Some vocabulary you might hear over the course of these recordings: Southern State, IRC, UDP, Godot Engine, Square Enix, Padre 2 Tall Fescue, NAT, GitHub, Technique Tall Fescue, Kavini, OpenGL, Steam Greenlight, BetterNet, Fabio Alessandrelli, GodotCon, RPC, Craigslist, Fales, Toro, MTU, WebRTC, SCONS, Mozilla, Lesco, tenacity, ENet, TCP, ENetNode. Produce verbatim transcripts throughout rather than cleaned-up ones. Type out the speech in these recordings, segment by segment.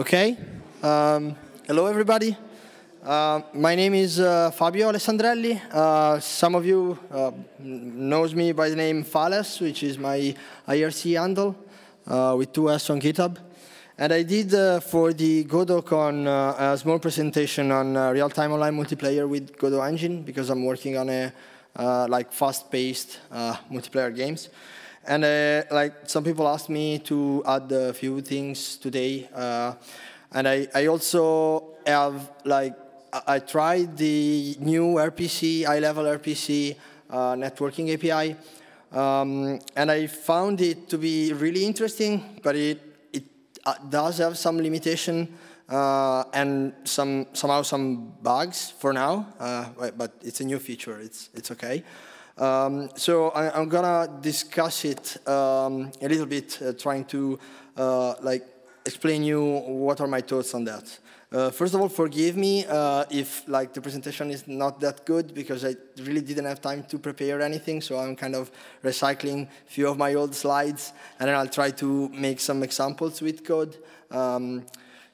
Okay. Um, hello, everybody. Uh, my name is uh, Fabio Alessandrelli. Uh, some of you uh, knows me by the name Fales, which is my I R C handle uh, with two S on GitHub. And I did uh, for the GodotCon uh, a small presentation on uh, real-time online multiplayer with Godot Engine because I'm working on a uh, like fast-paced uh, multiplayer games. And uh, like some people asked me to add a few things today, uh, and I, I also have like. I tried the new R P C, high-level R P C uh, networking A P I, um, and I found it to be really interesting, but it, it uh, does have some limitation uh, and some somehow some bugs for now, uh, but it's a new feature, it's, it's okay. Um, so I, I'm gonna discuss it um, a little bit, uh, trying to uh, like explain you what are my thoughts on that. Uh, first of all, forgive me uh, if like the presentation is not that good because I really didn't have time to prepare anything, so I'm kind of recycling a few of my old slides, and then I'll try to make some examples with code. Um,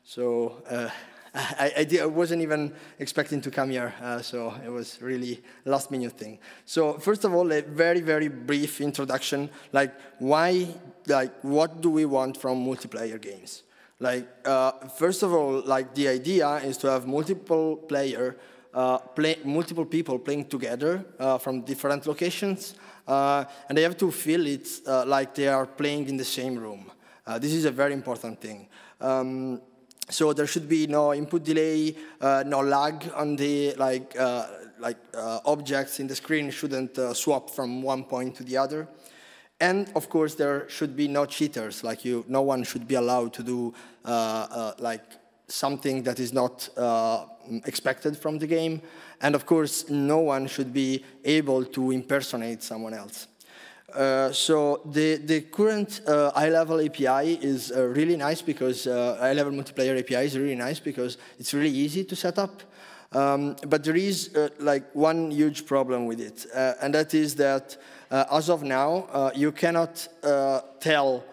so uh, I, I, did, I wasn't even expecting to come here, uh, so it was really a last-minute thing. So first of all, a very, very brief introduction, like why, like what do we want from multiplayer games? Like, uh, first of all, like the idea is to have multiple player, uh, play, multiple people playing together uh, from different locations, uh, and they have to feel it uh, like they are playing in the same room. Uh, this is a very important thing. Um, so there should be no input delay, uh, no lag on the like uh, like uh, objects in the screen shouldn't uh, swap from one point to the other. And of course, there should be no cheaters. Like you, no one should be allowed to do uh, uh, like something that is not uh, expected from the game. And of course, no one should be able to impersonate someone else. Uh, so the the current uh, high-level A P I is uh, really nice because uh, high-level multiplayer A P I is really nice because it's really easy to set up. Um, but there is uh, like one huge problem with it, uh, and that is that. Uh, as of now, uh, you cannot uh, tell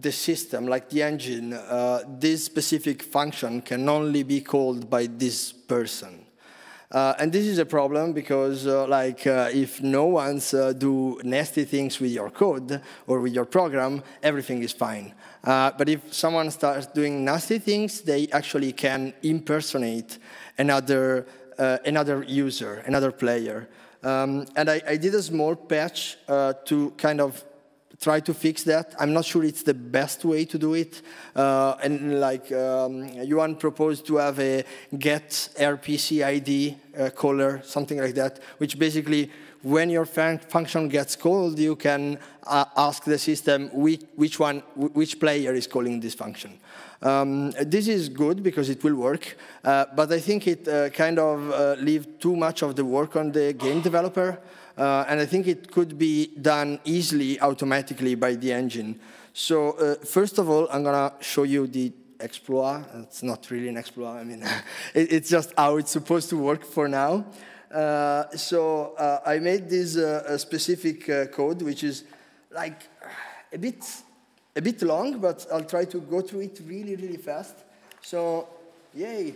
the system, like the engine, uh, this specific function can only be called by this person. Uh, and this is a problem because uh, like, uh, if no one's uh, do nasty things with your code or with your program, everything is fine. Uh, but if someone starts doing nasty things, they actually can impersonate another, uh, another user, another player. Um, and I, I did a small patch uh, to kind of try to fix that. I'm not sure it's the best way to do it. Uh, and like um, Yuan proposed to have a get R P C I D uh, caller, something like that, which basically when your fun function gets called, you can uh, ask the system which, which, one, which player is calling this function. Um, this is good because it will work, uh, but I think it uh, kind of uh, leaves too much of the work on the game developer, uh, and I think it could be done easily automatically by the engine. So uh, first of all, I'm gonna show you the exploit. It's not really an exploit, I mean, it, it's just how it's supposed to work for now. Uh, so uh, I made this uh, specific uh, code, which is like a bit A bit long, but I'll try to go through it really, really fast. So, yay,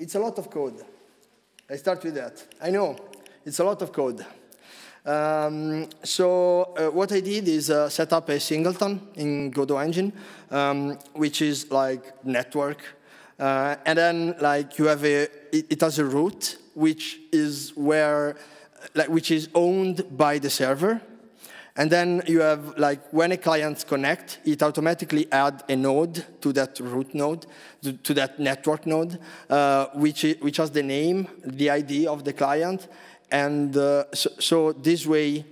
it's a lot of code. I start with that. I know, it's a lot of code. Um, so uh, what I did is uh, set up a singleton in Godot Engine, um, which is like network. Uh, and then like you have a, it, it has a root, which is where, like, which is owned by the server. And then you have, like, when a client connects, it automatically adds a node to that root node, to, to that network node, uh, which, which has the name, the I D of the client. And uh, so, so this way,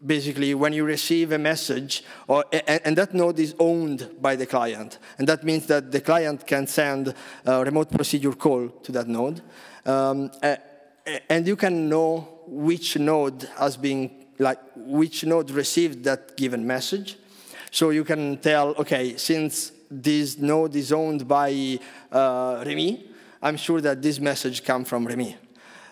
basically, when you receive a message, or, and, and that node is owned by the client. And that means that the client can send a remote procedure call to that node. Um, and you can know which node has been connected, like which node received that given message. So you can tell, okay, since this node is owned by uh, Remy, I'm sure that this message comes from Remy.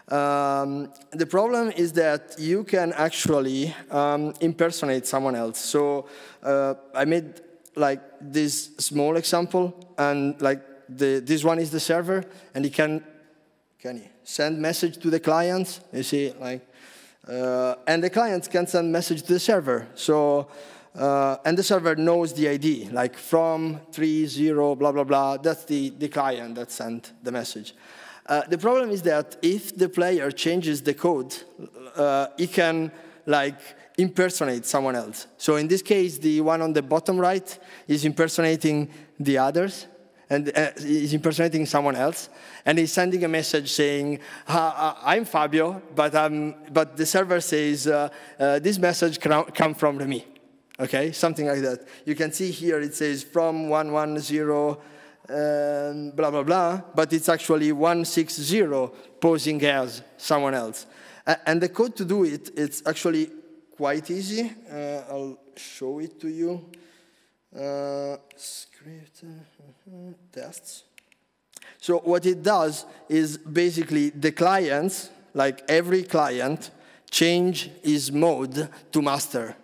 Um, the problem is that you can actually um, impersonate someone else. So uh, I made like this small example, and like the, this one is the server, and it can can he send message to the clients. You see, like, uh, and the clients can send message to the server. So, uh, and the server knows the I D, like from three zero blah blah blah. That's the the client that sent the message. Uh, the problem is that if the player changes the code, uh, he can like impersonate someone else. So in this case, the one on the bottom right is impersonating the others, and uh, is impersonating someone else, and he's sending a message saying, uh, "I'm Fabio," but um, but the server says uh, uh, this message come from Remy. Okay, something like that. You can see here it says from one one zero. Um, blah, blah, blah, but it's actually one six zero posing as someone else. Uh, and the code to do it, it's actually quite easy. Uh, I'll show it to you. Uh, script, uh-huh, tests. So what it does is basically the clients, like every client, change his mode to master.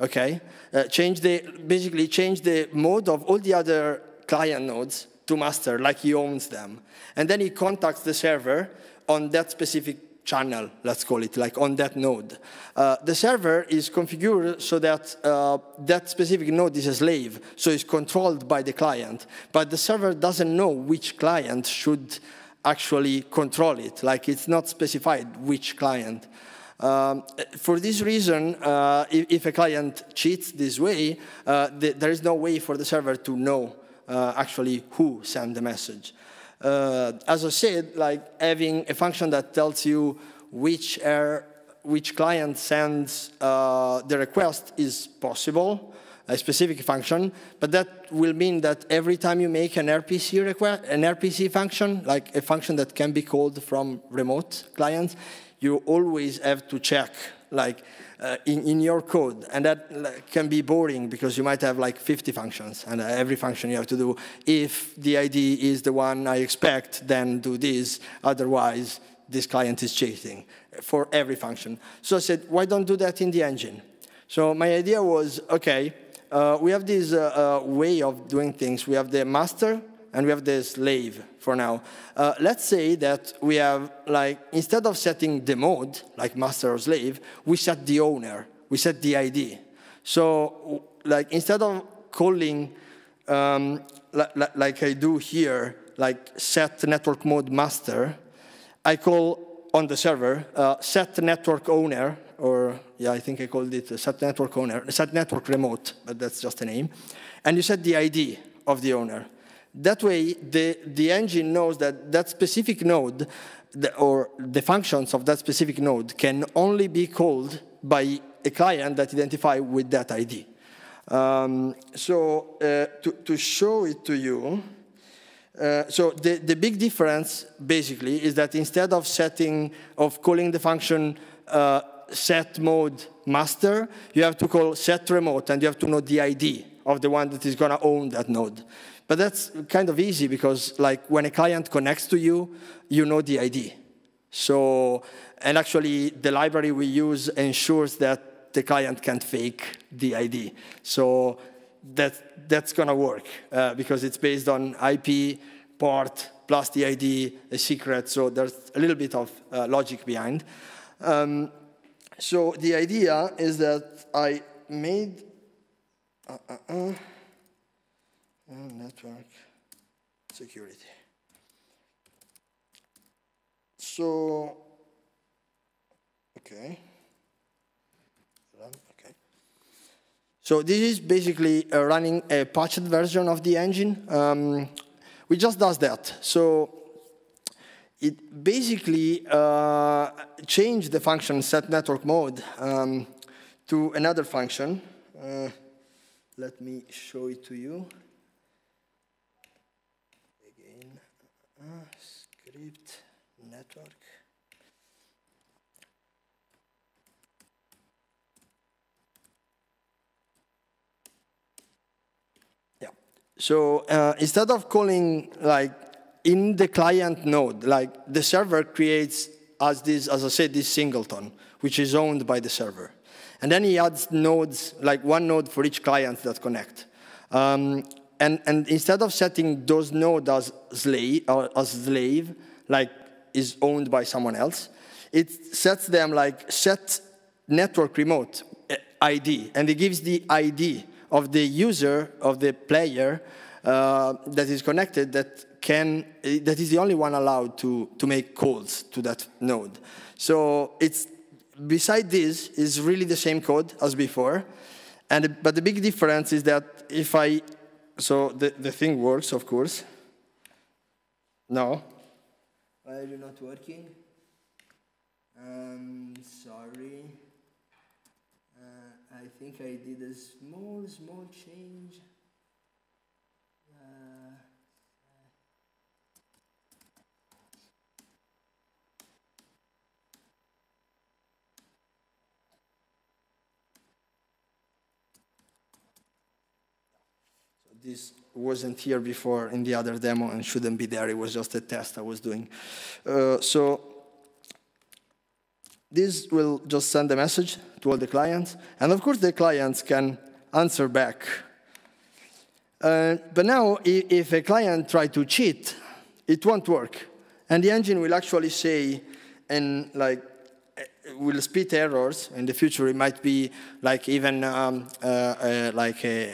Okay? Uh, change the, basically change the mode of all the other client nodes to master, like he owns them. And then he contacts the server on that specific channel, let's call it, like on that node. Uh, the server is configured so that uh, that specific node is a slave, so it's controlled by the client. But the server doesn't know which client should actually control it, like it's not specified which client. Um, for this reason, uh, if, if a client cheats this way, uh, th- there is no way for the server to know Uh, actually who sent the message. Uh, as I said, like having a function that tells you which, er, which client sends uh, the request is possible, a specific function, but that will mean that every time you make an R P C request, an R P C function, like a function that can be called from remote clients, you always have to check like uh, in, in your code, and that like, can be boring because you might have like fifty functions, and uh, every function you have to do, if the I D is the one I expect, then do this, otherwise this client is cheating, for every function. So I said, why don't do that in the engine? So my idea was, okay, uh, we have this uh, uh, way of doing things. We have the master and we have the slave for now. Uh, let's say that we have, like, instead of setting the mode, like master or slave, we set the owner, we set the I D. So, like, instead of calling, um, li li like I do here, like set network mode master, I call on the server uh, set network owner, or, yeah, I think I called it set network owner, set network remote, but that's just a name, and you set the I D of the owner. That way, the, the engine knows that that specific node, the, or the functions of that specific node, can only be called by a client that identifies with that I D. Um, so uh, to, to show it to you, uh, so the, the big difference, basically, is that instead of setting, of calling the function uh, set mode master, you have to call set remote, and you have to know the I D of the one that is going to own that node. But that's kind of easy because, like, when a client connects to you, you know the I D. So, and actually, the library we use ensures that the client can't fake the I D. So that, that's going to work uh, because it's based on I P, port, plus the I D, a secret. So there's a little bit of uh, logic behind. Um, so the idea is that I made... Uh, uh, uh, network security. So, okay. Run, okay. So this is basically uh, running a patched version of the engine. Um, we just does that. So it basically uh, changed the function set network mode um, to another function. Uh, let me show it to you. Uh, script network. Yeah. So uh, instead of calling like in the client node, like the server creates as this, as I said, this singleton, which is owned by the server, and then he adds nodes, like one node for each client that connect. Um, and, and instead of setting those nodes as slave, or as slave, like is owned by someone else, it sets them like set network remote I D, and it gives the I D of the user, of the player uh, that is connected, that can, that is the only one allowed to, to make calls to that node. So it's, beside this, is really the same code as before, and but the big difference is that if I, so the, the thing works, of course. No? Why are you not working? Um, sorry. I think I did a small, small change. Uh, so this wasn't here before in the other demo and shouldn't be there. It was just a test I was doing. Uh, so this will just send a message to all the clients. And of course, the clients can answer back. Uh, but now, if, if a client tries to cheat, it won't work. And the engine will actually say, and like, will spit errors. In the future, it might be like even um, uh, uh, like a,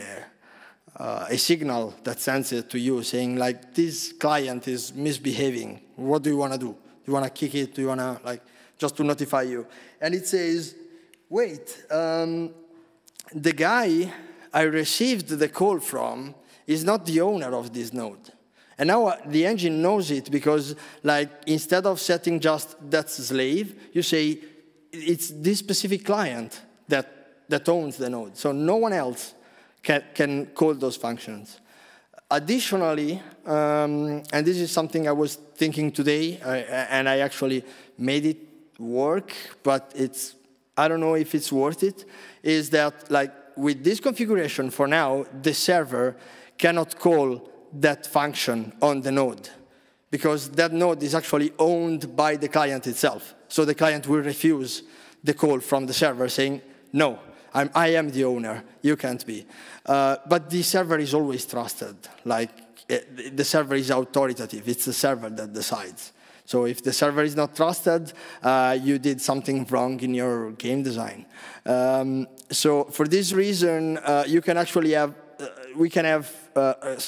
uh, a signal that sends it to you saying, like, this client is misbehaving. What do you want to do? Do you want to kick it? Do you want to, like, just to notify you? And it says, wait, um, the guy I received the call from is not the owner of this node. And now the engine knows it because, like, instead of setting just that's slave, you say it's this specific client that, that owns the node. So no one else can, can call those functions. Additionally, um, and this is something I was thinking today, I, and I actually made it work, but it's, I don't know if it's worth it, is that, like, with this configuration for now, the server cannot call that function on the node, because that node is actually owned by the client itself. So the client will refuse the call from the server saying, no, I'm, I am the owner, you can't be. Uh, but the server is always trusted. Like, the server is authoritative. It's the server that decides. So if the server is not trusted, uh, you did something wrong in your game design. Um, so for this reason, uh, you can actually have, uh, we can have uh, a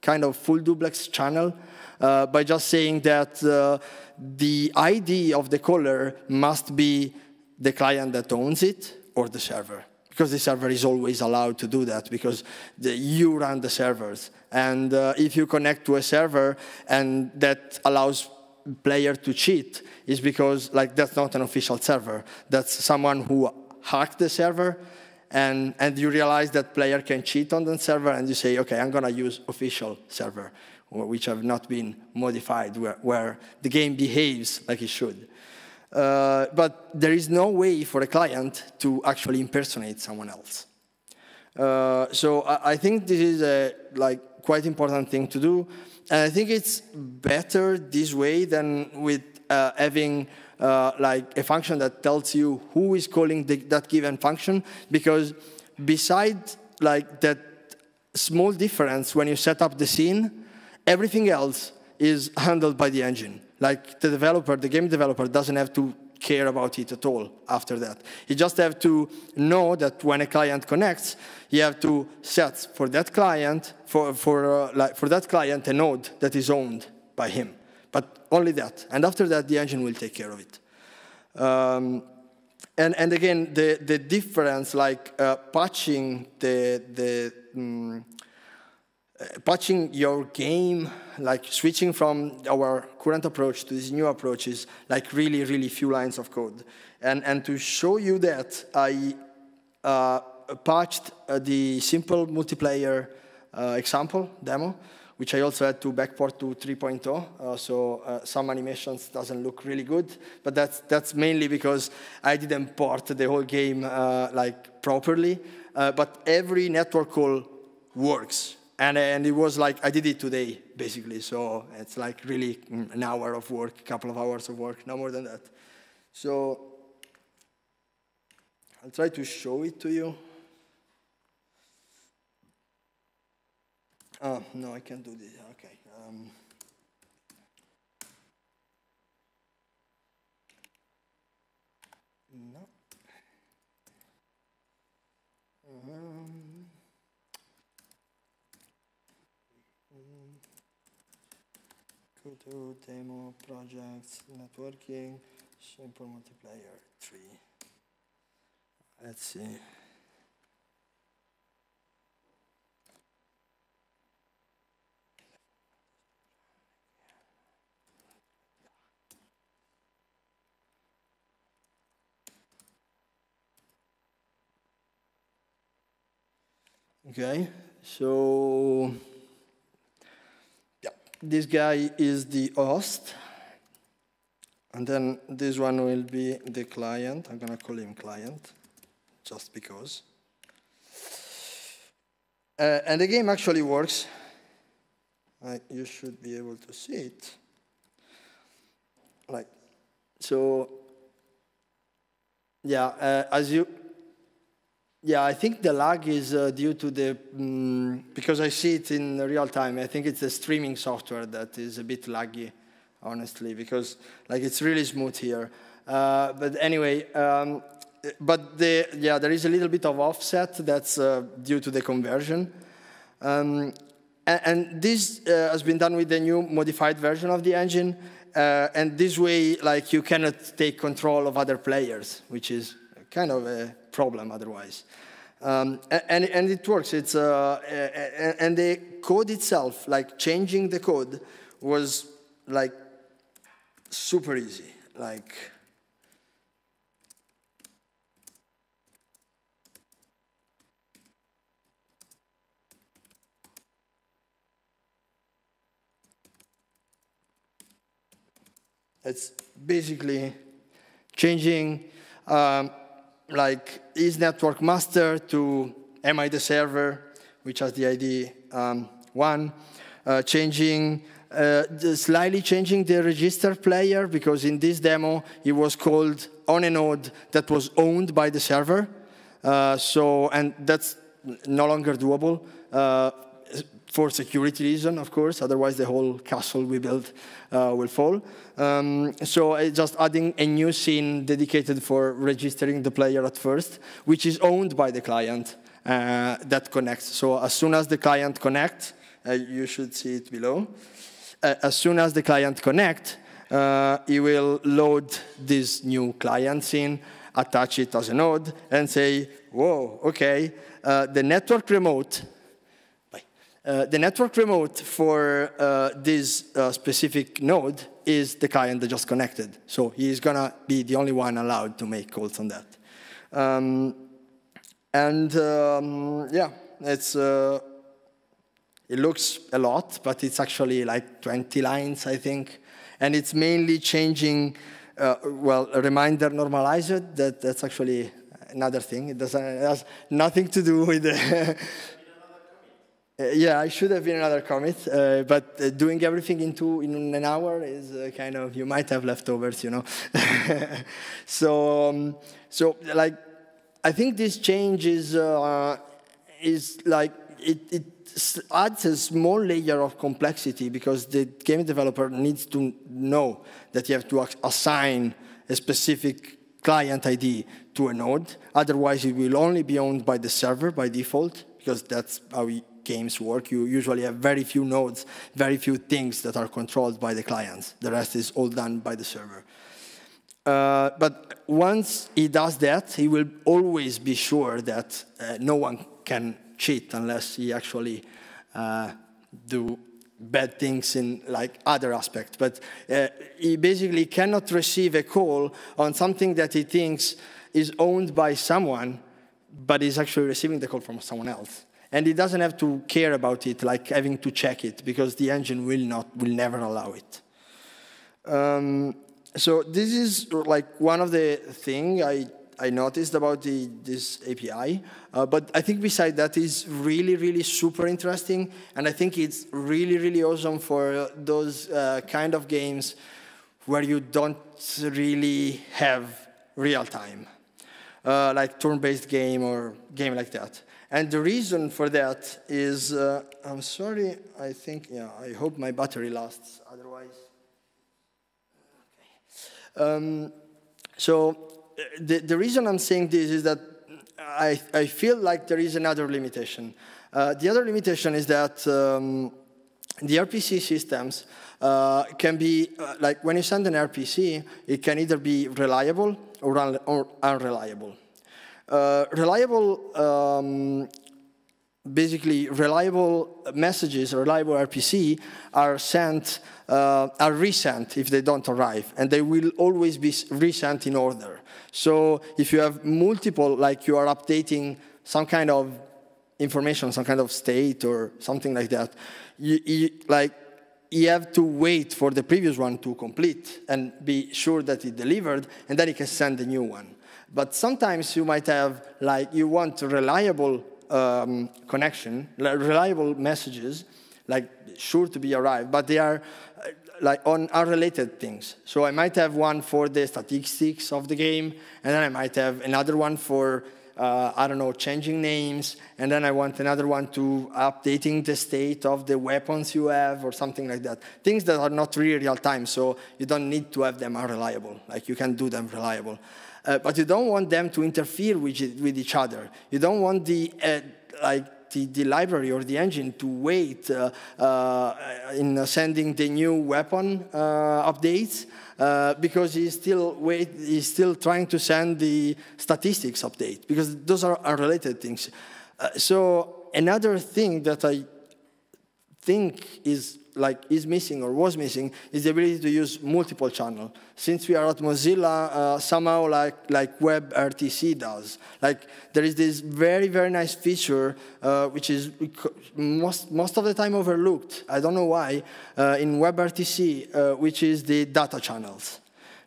kind of full duplex channel uh, by just saying that uh, the I D of the caller must be the client that owns it or the server, because the server is always allowed to do that, because the, you run the servers. And uh, if you connect to a server and that allows player to cheat, is because, like, that's not an official server. That's someone who hacked the server, and, and you realize that player can cheat on the server, and you say, okay, I'm gonna use official server, which have not been modified, where, where the game behaves like it should. Uh, but there is no way for a client to actually impersonate someone else. Uh, so I, I think this is a, like, quite important thing to do. And I think it's better this way than with uh, having uh, like a function that tells you who is calling the, that given function, because besides like that small difference when you set up the scene, everything else is handled by the engine. Like the developer, the game developer doesn't have to care about it at all after that. You just have to know that when a client connects, you have to set for that client for for uh, like for that client a node that is owned by him, but only that. And after that, the engine will take care of it. Um, and and again, the the difference, like uh, patching the the. Um, Patching your game, like switching from our current approach to this new approach is like really, really few lines of code. And, and to show you that, I uh, patched uh, the simple multiplayer uh, example demo, which I also had to backport to three point oh, uh, so uh, some animations doesn't look really good, but that's, that's mainly because I didn't port the whole game uh, like properly, uh, but every network call works. And, and it was like, I did it today, basically. So it's like really an hour of work, a couple of hours of work, no more than that. So I'll try to show it to you. Oh, no, I can't do this. Okay. Um, no. Um, Godot demo projects networking simple multiplayer three. Let's see. Okay, so yeah, this guy is the host, and then this one will be the client. I'm gonna call him client, just because. Uh, and the game actually works. Like, you should be able to see it. Like, so yeah, uh, as you. Yeah, I think the lag is uh, due to the, um, because I see it in real time, I think it's the streaming software that is a bit laggy, honestly, because like it's really smooth here. Uh, but anyway, um, but the, yeah, there is a little bit of offset that's uh, due to the conversion. Um, and, and this uh, has been done with the new modified version of the engine. Uh, and this way, like, you cannot take control of other players, which is kind of a problem otherwise. Um, and, and it works. It's, uh, and the code itself, like changing the code, was like super easy. Like, it's basically changing um, like, is network master to am I the server, which has the I D um, one, uh, changing, uh, slightly changing the register player, because in this demo, it was called on a node that was owned by the server. Uh, so, and that's no longer doable uh, for security reason, of course, otherwise the whole castle we built uh, will fall. Um, so uh, just adding a new scene dedicated for registering the player at first, which is owned by the client uh, that connects. So as soon as the client connects, uh, you should see it below. Uh, as soon as the client connects, uh, it will load this new client scene, attach it as a node, and say, whoa, okay, uh, the network remote Uh, the network remote for uh, this uh, specific node is the client that just connected. So he's gonna be the only one allowed to make calls on that. Um, and um, yeah, it's, uh, it looks a lot, but it's actually like twenty lines, I think. And it's mainly changing, uh, well, a reminder normalizer, that, that's actually another thing. It, doesn't, it has nothing to do with the yeah, I should have been another commit, uh, but uh, doing everything in, two, in an hour is uh, kind of, you might have leftovers, you know. so, um, so like, I think this change is, uh, is like, it, it adds a small layer of complexity, because the game developer needs to know that you have to assign a specific client I D to a node. Otherwise, it will only be owned by the server by default, because that's how we games work. You usually have very few nodes, very few things that are controlled by the clients. The rest is all done by the server. Uh, but once he does that, he will always be sure that uh, no one can cheat unless he actually uh, do bad things in like other aspects. But uh, he basically cannot receive a call on something that he thinks is owned by someone, but is actually receiving the call from someone else. And it doesn't have to care about it, like having to check it, because the engine will not, will never allow it. Um, so this is like one of the things I, I noticed about the, this A P I. Uh, but I think beside that is really, really super interesting. And I think it's really, really awesome for those uh, kind of games where you don't really have real time. uh, like turn-based game or game like that. And the reason for that is, uh, I'm sorry, I think, yeah, I hope my battery lasts, otherwise. Okay. Um, so the, the reason I'm saying this is that I, I feel like there is another limitation. Uh, the other limitation is that um, the R P C systems uh, can be, uh, like when you send an R P C, it can either be reliable or, un or unreliable. Uh, reliable, um, basically reliable messages, reliable R P C are sent, uh, are resent if they don't arrive, and they will always be resent in order. So if you have multiple, like you are updating some kind of information, some kind of state or something like that, you, you, like you have to wait for the previous one to complete and be sure that it delivered, and then you can send the new one. But sometimes you might have, like, you want reliable um, connection, reliable messages, like sure to be arrived, but they are uh, like on unrelated things. So I might have one for the statistics of the game, and then I might have another one for, uh, I don't know, changing names, and then I want another one to updating the state of the weapons you have or something like that. Things that are not really real time, so you don't need to have them unreliable. Like you can do them reliable. Uh, but you don't want them to interfere with, with each other. You don't want the, uh, like the, the library or the engine to wait uh, uh, in sending the new weapon uh, updates uh, because he's still, wait, he's still trying to send the statistics update, because those are unrelated things. Uh, so another thing that I think is like is missing or was missing is the ability to use multiple channels. Since we are at Mozilla, uh, somehow like like WebRTC does. Like there is this very very nice feature uh, which is most most of the time overlooked. I don't know why uh, in WebRTC, uh, which is the data channels.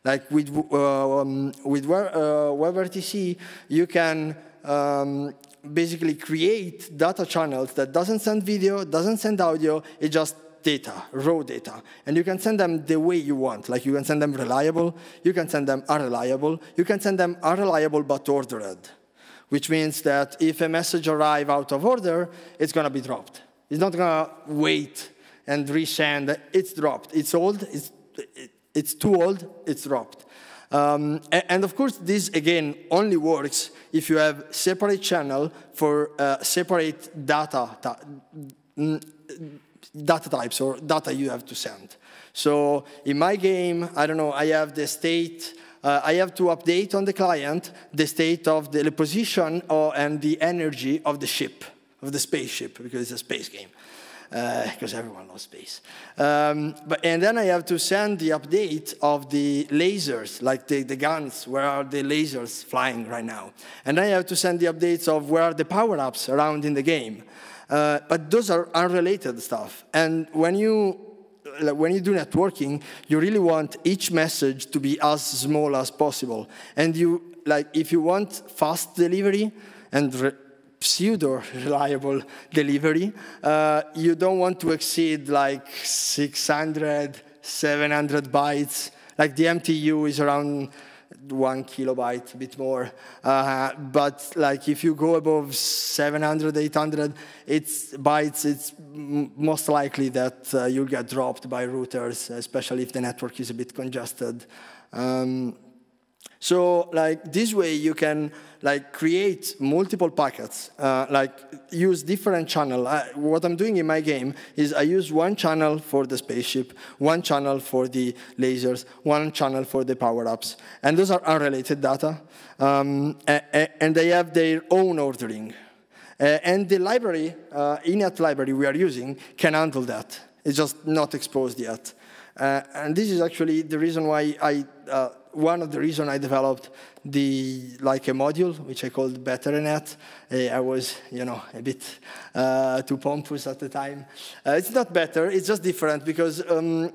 Like with uh, um, with web, uh, WebRTC, you can. Um, basically create data channels that doesn't send video, doesn't send audio, it's just data, raw data. And you can send them the way you want. Like you can send them reliable, you can send them unreliable, you can send them unreliable but ordered, which means that if a message arrives out of order, it's gonna be dropped. It's not gonna wait and resend, it's dropped. It's old, it's, it's too old, it's dropped. Um, and of course, this again only works if you have separate channel for uh, separate data data types or data you have to send. So in my game, I don't know, I have the state. Uh, I have to update on the client the state of the position or, and the energy of the ship, of the spaceship, because it's a space game. Because uh, everyone loves space. Um, but, and then I have to send the update of the lasers, like the, the guns, where are the lasers flying right now? And I have to send the updates of where are the power-ups around in the game. Uh, but those are unrelated stuff. And when you, when you do networking, you really want each message to be as small as possible. And you, like, if you want fast delivery and re pseudo-reliable delivery, uh, you don't want to exceed like six hundred, seven hundred bytes. Like the M T U is around one kilobyte, a bit more. Uh, but like if you go above seven hundred, eight hundred it's bytes, it's most likely that uh, you'll get dropped by routers, especially if the network is a bit congested. Um, So, like this way, you can like create multiple packets, uh, like use different channel. I, what I'm doing in my game is I use one channel for the spaceship, one channel for the lasers, one channel for the power-ups, and those are unrelated data, um, and they have their own ordering. Uh, and the library, uh, in-app library we are using, can handle that. It's just not exposed yet, uh, and this is actually the reason why I. Uh, One of the reasons I developed the like a module which I called BetterNet. Uh, I was, you know, a bit uh, too pompous at the time. Uh, it's not better; it's just different because um,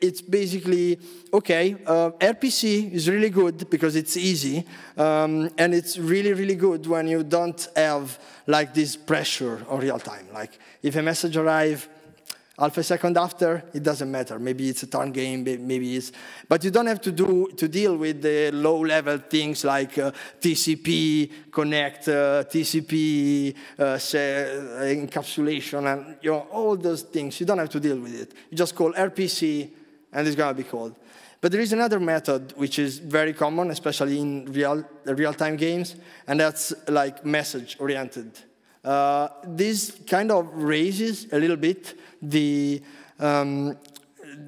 it's basically okay. Uh, R P C is really good because it's easy, um, and it's really, really good when you don't have like this pressure on real time. Like if a message arrives. half a second after, it doesn't matter. Maybe it's a turn game, maybe it's... But you don't have to, do, to deal with the low-level things like uh, T C P, connect, uh, T C P, uh, say, uh, encapsulation, and you know, all those things. You don't have to deal with it. You just call R P C, and it's going to be called. But there is another method which is very common, especially in real, real-time games, and that's like message-oriented. Uh, this kind of raises a little bit the, um,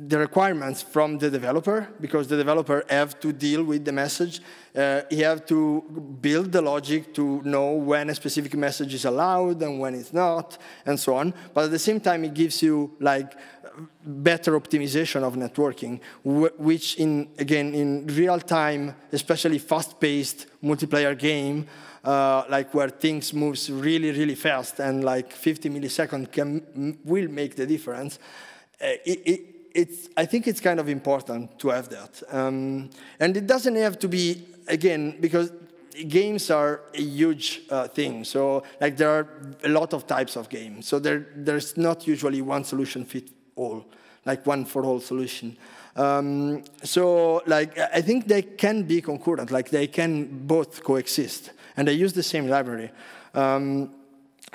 the requirements from the developer, because the developer have to deal with the message. Uh, he have to build the logic to know when a specific message is allowed and when it's not, and so on. But at the same time, it gives you like better optimization of networking, which, in, again, in real-time, especially fast-paced multiplayer game, Uh, like where things moves really, really fast, and like fifty milliseconds can, will make the difference. Uh, it, it, it's, I think it's kind of important to have that. Um, and it doesn't have to be, again, because games are a huge uh, thing. So like there are a lot of types of games. So there, there's not usually one solution fit all, like one for all solution. Um, so like I think they can be concurrent, like they can both coexist. And they use the same library. Um,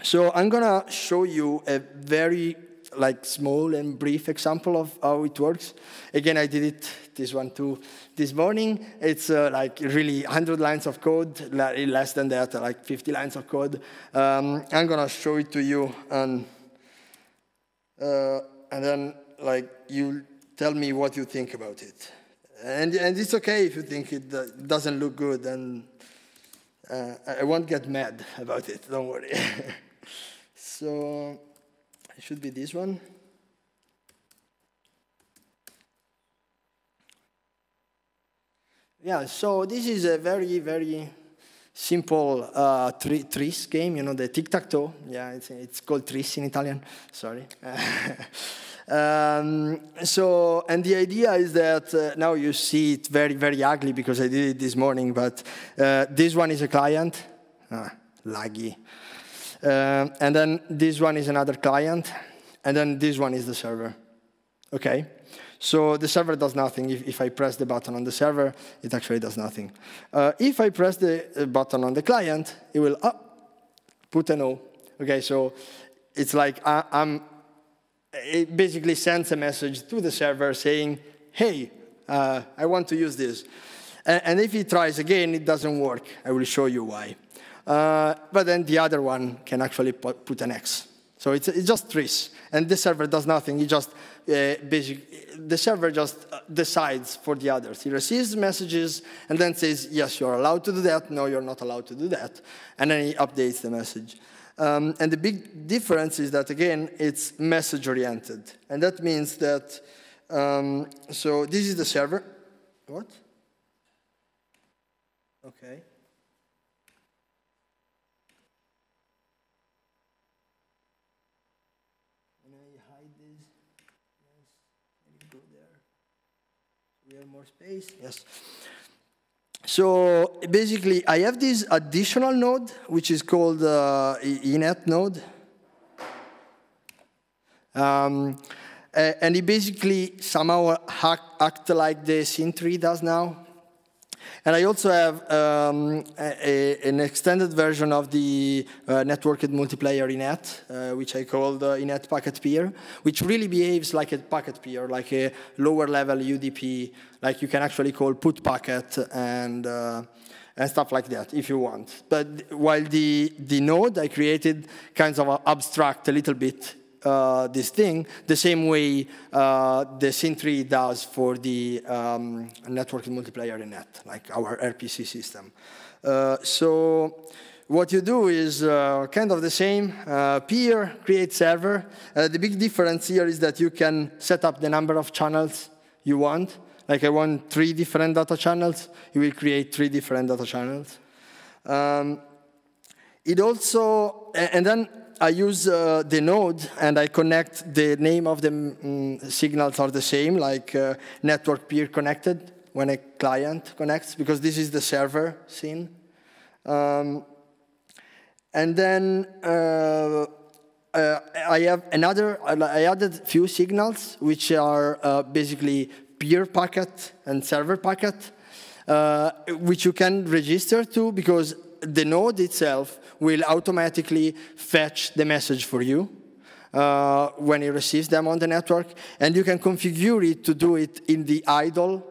so I'm gonna show you a very like small and brief example of how it works. Again, I did it this one too this morning. It's uh, like really one hundred lines of code, less than that, like fifty lines of code. Um, I'm gonna show it to you, and uh, and then like you tell me what you think about it. And and it's okay if you think it uh, doesn't look good, and Uh, I won't get mad about it, don't worry. So, it should be this one. Yeah, so this is a very, very simple uh, tri tris game, you know, the tic-tac-toe. Yeah, it's, it's called tris in Italian, sorry. Um, so, and the idea is that uh, now you see it very, very ugly because I did it this morning, but uh, this one is a client, ah, laggy. Uh, and then this one is another client, and then this one is the server. Okay, so the server does nothing. If, if I press the button on the server, it actually does nothing. Uh, if I press the button on the client, it will uh, put a no. Okay, so it's like I, I'm... It basically sends a message to the server saying, hey, uh, I want to use this. And, and if he tries again, it doesn't work. I will show you why. Uh, but then the other one can actually put, put an X. So it's, it's just tris. And the server does nothing. He just, uh, basic, the server just decides for the others. He receives messages and then says, yes, you're allowed to do that. No, you're not allowed to do that. And then he updates the message. Um, and the big difference is that, again, it's message-oriented. And that means that, um, so this is the server. What? OK. Can I hide this? Yes. Let me go there. We have more space. Yes. So basically, I have this additional node, which is called uh, E N E T node. Um, and it basically somehow hack, act like the S Y N three does now. And I also have um, a, a, an extended version of the uh, networked multiplayer E N E T, uh, which I called uh, E N E T packet peer, which really behaves like a packet peer, like a lower level U D P, like you can actually call put packet and, uh, and stuff like that if you want. But while the, the node, I created kinds of abstract a little bit uh, this thing, the same way uh, the S Y N three does for the um, networked multiplayer E N E T, like our R P C system. Uh, so what you do is uh, kind of the same, uh, peer, create server. Uh, the big difference here is that you can set up the number of channels you want. Like I want three different data channels, you will create three different data channels. Um, it also, and then I use uh, the node, and I connect the name of the mm, signals are the same, like uh, network peer connected when a client connects, because this is the server scene. Um, and then uh, uh, I have another, I added few signals, which are uh, basically peer packet and server packet, uh, which you can register to, because the node itself will automatically fetch the message for you uh, when it receives them on the network. And you can configure it to do it in the idle,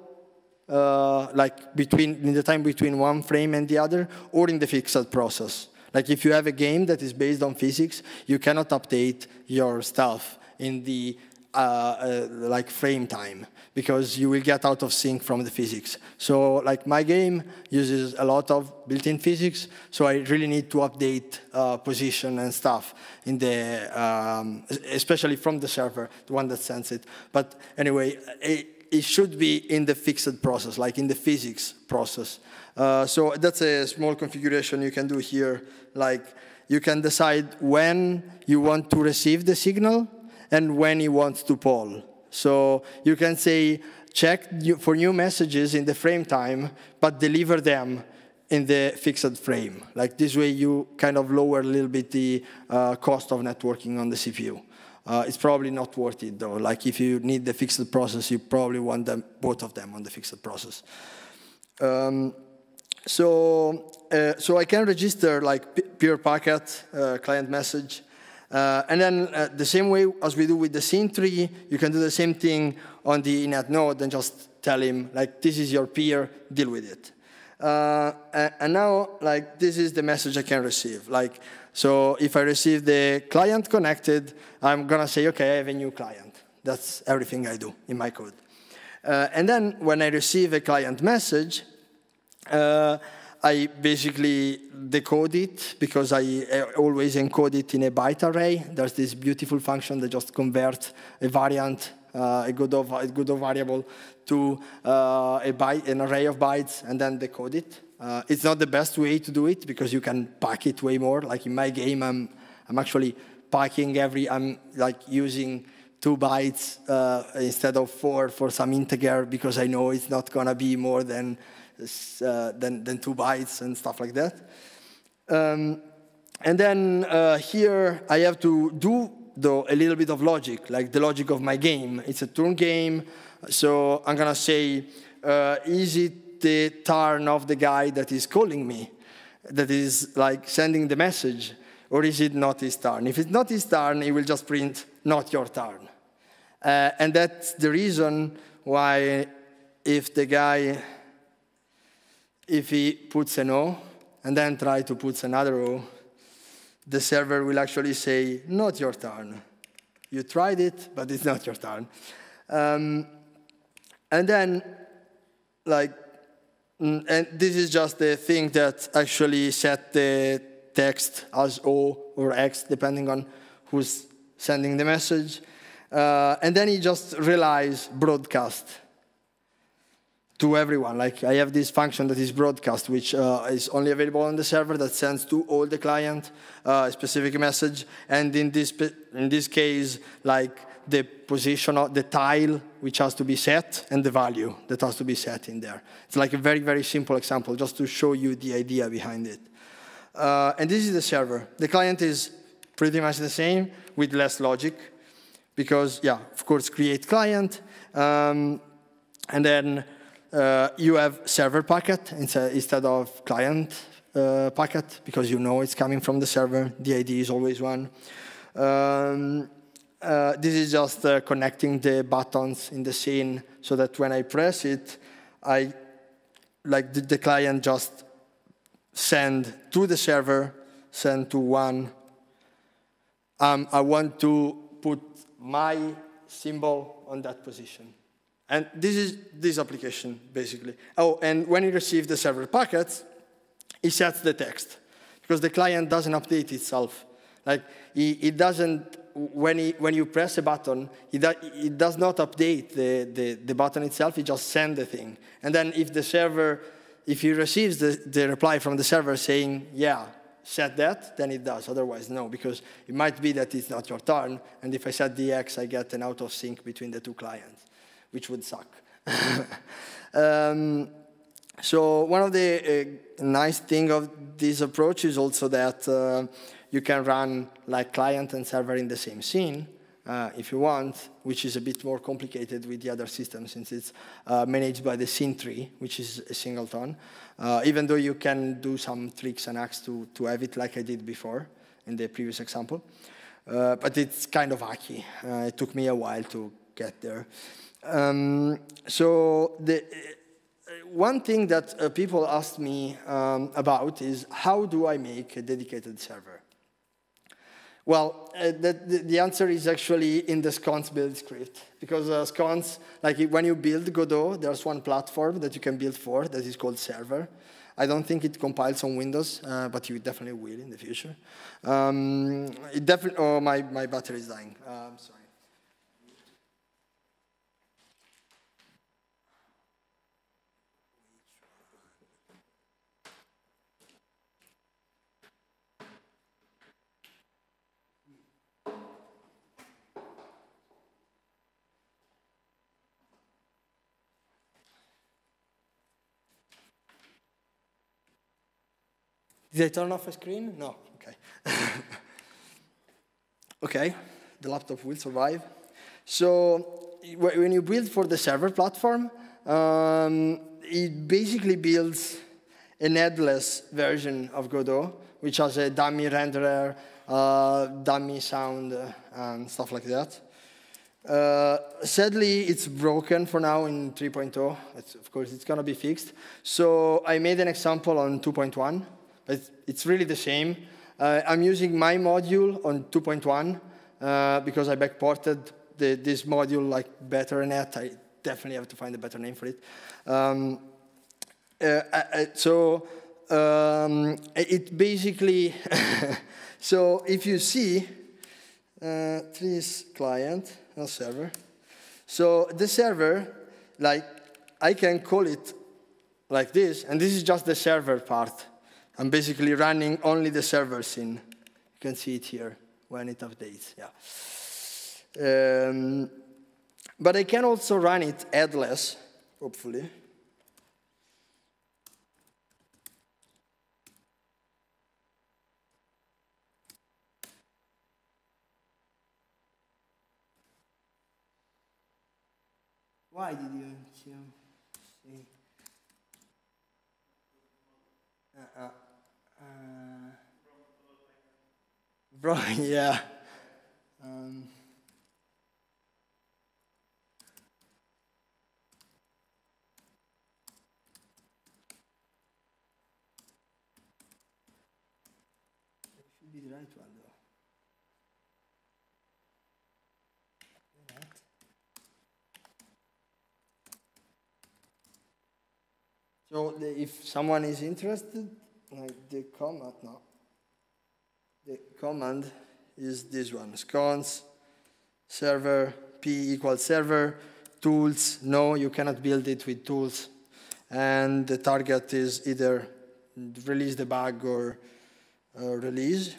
uh, like between, in the time between one frame and the other, or in the fixed process. Like if you have a game that is based on physics, you cannot update your stuff in the uh, uh, like frame time, because you will get out of sync from the physics. So like my game uses a lot of built-in physics, so I really need to update uh, position and stuff in the, um, especially from the server, the one that sends it. But anyway, it, it should be in the fixed process, like in the physics process. Uh, so that's a small configuration you can do here. Like you can decide when you want to receive the signal and when you want to poll. So you can say, check for new messages in the frame time, but deliver them in the fixed frame. Like this way, you kind of lower a little bit the uh, cost of networking on the C P U. Uh, it's probably not worth it, though. Like if you need the fixed process, you probably want them, both of them on the fixed process. Um, So, uh, so I can register like peer packet, uh, client message, uh, and then uh, the same way as we do with the scene tree, you can do the same thing on the net node and just tell him like this is your peer, deal with it. Uh, and now like this is the message I can receive. Like so, if I receive the client connected, I'm gonna say okay, I have a new client. That's everything I do in my code. Uh, and then when I receive a client message, Uh, I basically decode it, because I always encode it in a byte array. There's this beautiful function that just converts a variant, uh, a Godot, Godot variable, to uh, a byte, an array of bytes, and then decode it. Uh, it's not the best way to do it, because you can pack it way more. Like in my game, I'm, I'm actually packing every, I'm like using two bytes uh, instead of four for some integer, because I know it's not gonna be more than Uh, than, than two bytes and stuff like that. Um, and then uh, here I have to do, though, a little bit of logic, like the logic of my game. It's a turn game, so I'm gonna say, uh, is it the turn of the guy that is calling me, that is like sending the message, or is it not his turn? If it's not his turn, it will just print, not your turn. Uh, and that's the reason why if the guy, if he puts an O and then try to put another O, the server will actually say, not your turn. You tried it, but it's not your turn. Um, and then, like, and this is just the thing that actually set the text as O or X, depending on who's sending the message. Uh, and then he just relies broadcast to everyone. Like I have this function that is broadcast, which uh, is only available on the server, that sends to all the client uh, a specific message. And in this in this case, like the position of the tile, which has to be set, and the value that has to be set in there. It's like a very very simple example, just to show you the idea behind it. Uh, and this is the server. The client is pretty much the same with less logic, because yeah, of course, create client, um, and then. Uh, you have server packet instead of client uh, packet, because you know it's coming from the server. The I D is always one. Um, uh, this is just uh, connecting the buttons in the scene, so that when I press it, I like the, the client just send to the server, send to one. Um, I want to put my symbol on that position. And this is this application, basically. Oh, and when it receives the server packets, it sets the text, because the client doesn't update itself. Like, it, it doesn't, when, he, when you press a button, it, it does not update the, the, the button itself, it just sends the thing. And then if the server, if he receives the, the reply from the server saying, yeah, set that, then it does. Otherwise, no, because it might be that it's not your turn, and if I set the X, I get an out of sync between the two clients, which would suck. um, so one of the uh, nice thing of this approach is also that uh, you can run like client and server in the same scene uh, if you want, which is a bit more complicated with the other system since it's uh, managed by the scene tree, which is a singleton, uh, even though you can do some tricks and hacks to, to have it like I did before in the previous example. Uh, but it's kind of hacky. Uh, it took me a while to get there. Um, so the uh, one thing that uh, people asked me um, about is, how do I make a dedicated server? Well, uh, the, the answer is actually in the SCONS build script. Because uh, SCONS, like when you build Godot, there's one platform that you can build for that is called server. I don't think it compiles on Windows, uh, but you definitely will in the future. Um, it definitely. Oh, my, my battery is dying. Uh, I'm sorry. Did I turn off a screen? No, okay. Okay, the laptop will survive. So when you build for the server platform, um, it basically builds an headless version of Godot, which has a dummy renderer, uh, dummy sound, uh, and stuff like that. Uh, sadly, it's broken for now in three point oh. Of course, it's gonna be fixed. So I made an example on two point one. It's really the same. Uh, I'm using my module on two point one uh, because I backported the, this module like BetterNet. I definitely have to find a better name for it. Um, uh, I, so um, it basically, so if you see uh, this client, not server. So the server, like I can call it like this, and this is just the server part. I'm basically running only the server scene. You can see it here when it updates, yeah. Um, but I can also run it headless, hopefully. Why did you see? Uh, Uh, bro, yeah. Um, it should be the right one, though. So, the, if someone is interested. Like the command, no. The command is this one: scons server p equals server tools. No, you cannot build it with tools, and the target is either release the bug or uh, release.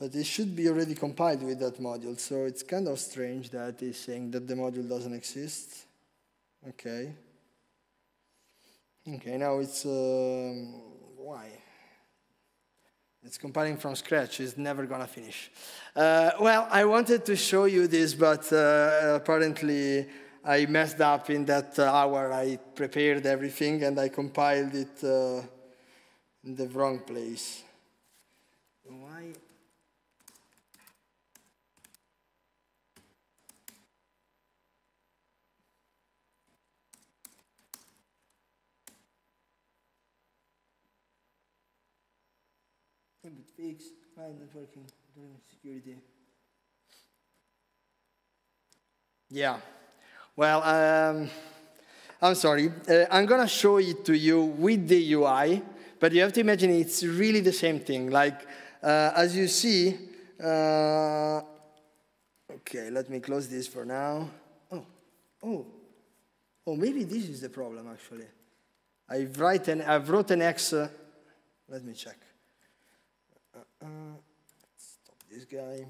But it should be already compiled with that module, so it's kind of strange that it's saying that the module doesn't exist. Okay. Okay, now it's, uh, why? It's compiling from scratch, it's never gonna finish. Uh, well, I wanted to show you this, but uh, apparently I messed up in that hour. I prepared everything and I compiled it uh, in the wrong place. Why? Fix my networking during security. Yeah, well, um, I'm sorry. Uh, I'm gonna show it to you with the U I, but you have to imagine it's really the same thing. Like, uh, as you see, uh, okay, let me close this for now. Oh, oh, oh, maybe this is the problem, actually. I've written, I've wrote an X, uh, let me check. Uh, let's stop this guy.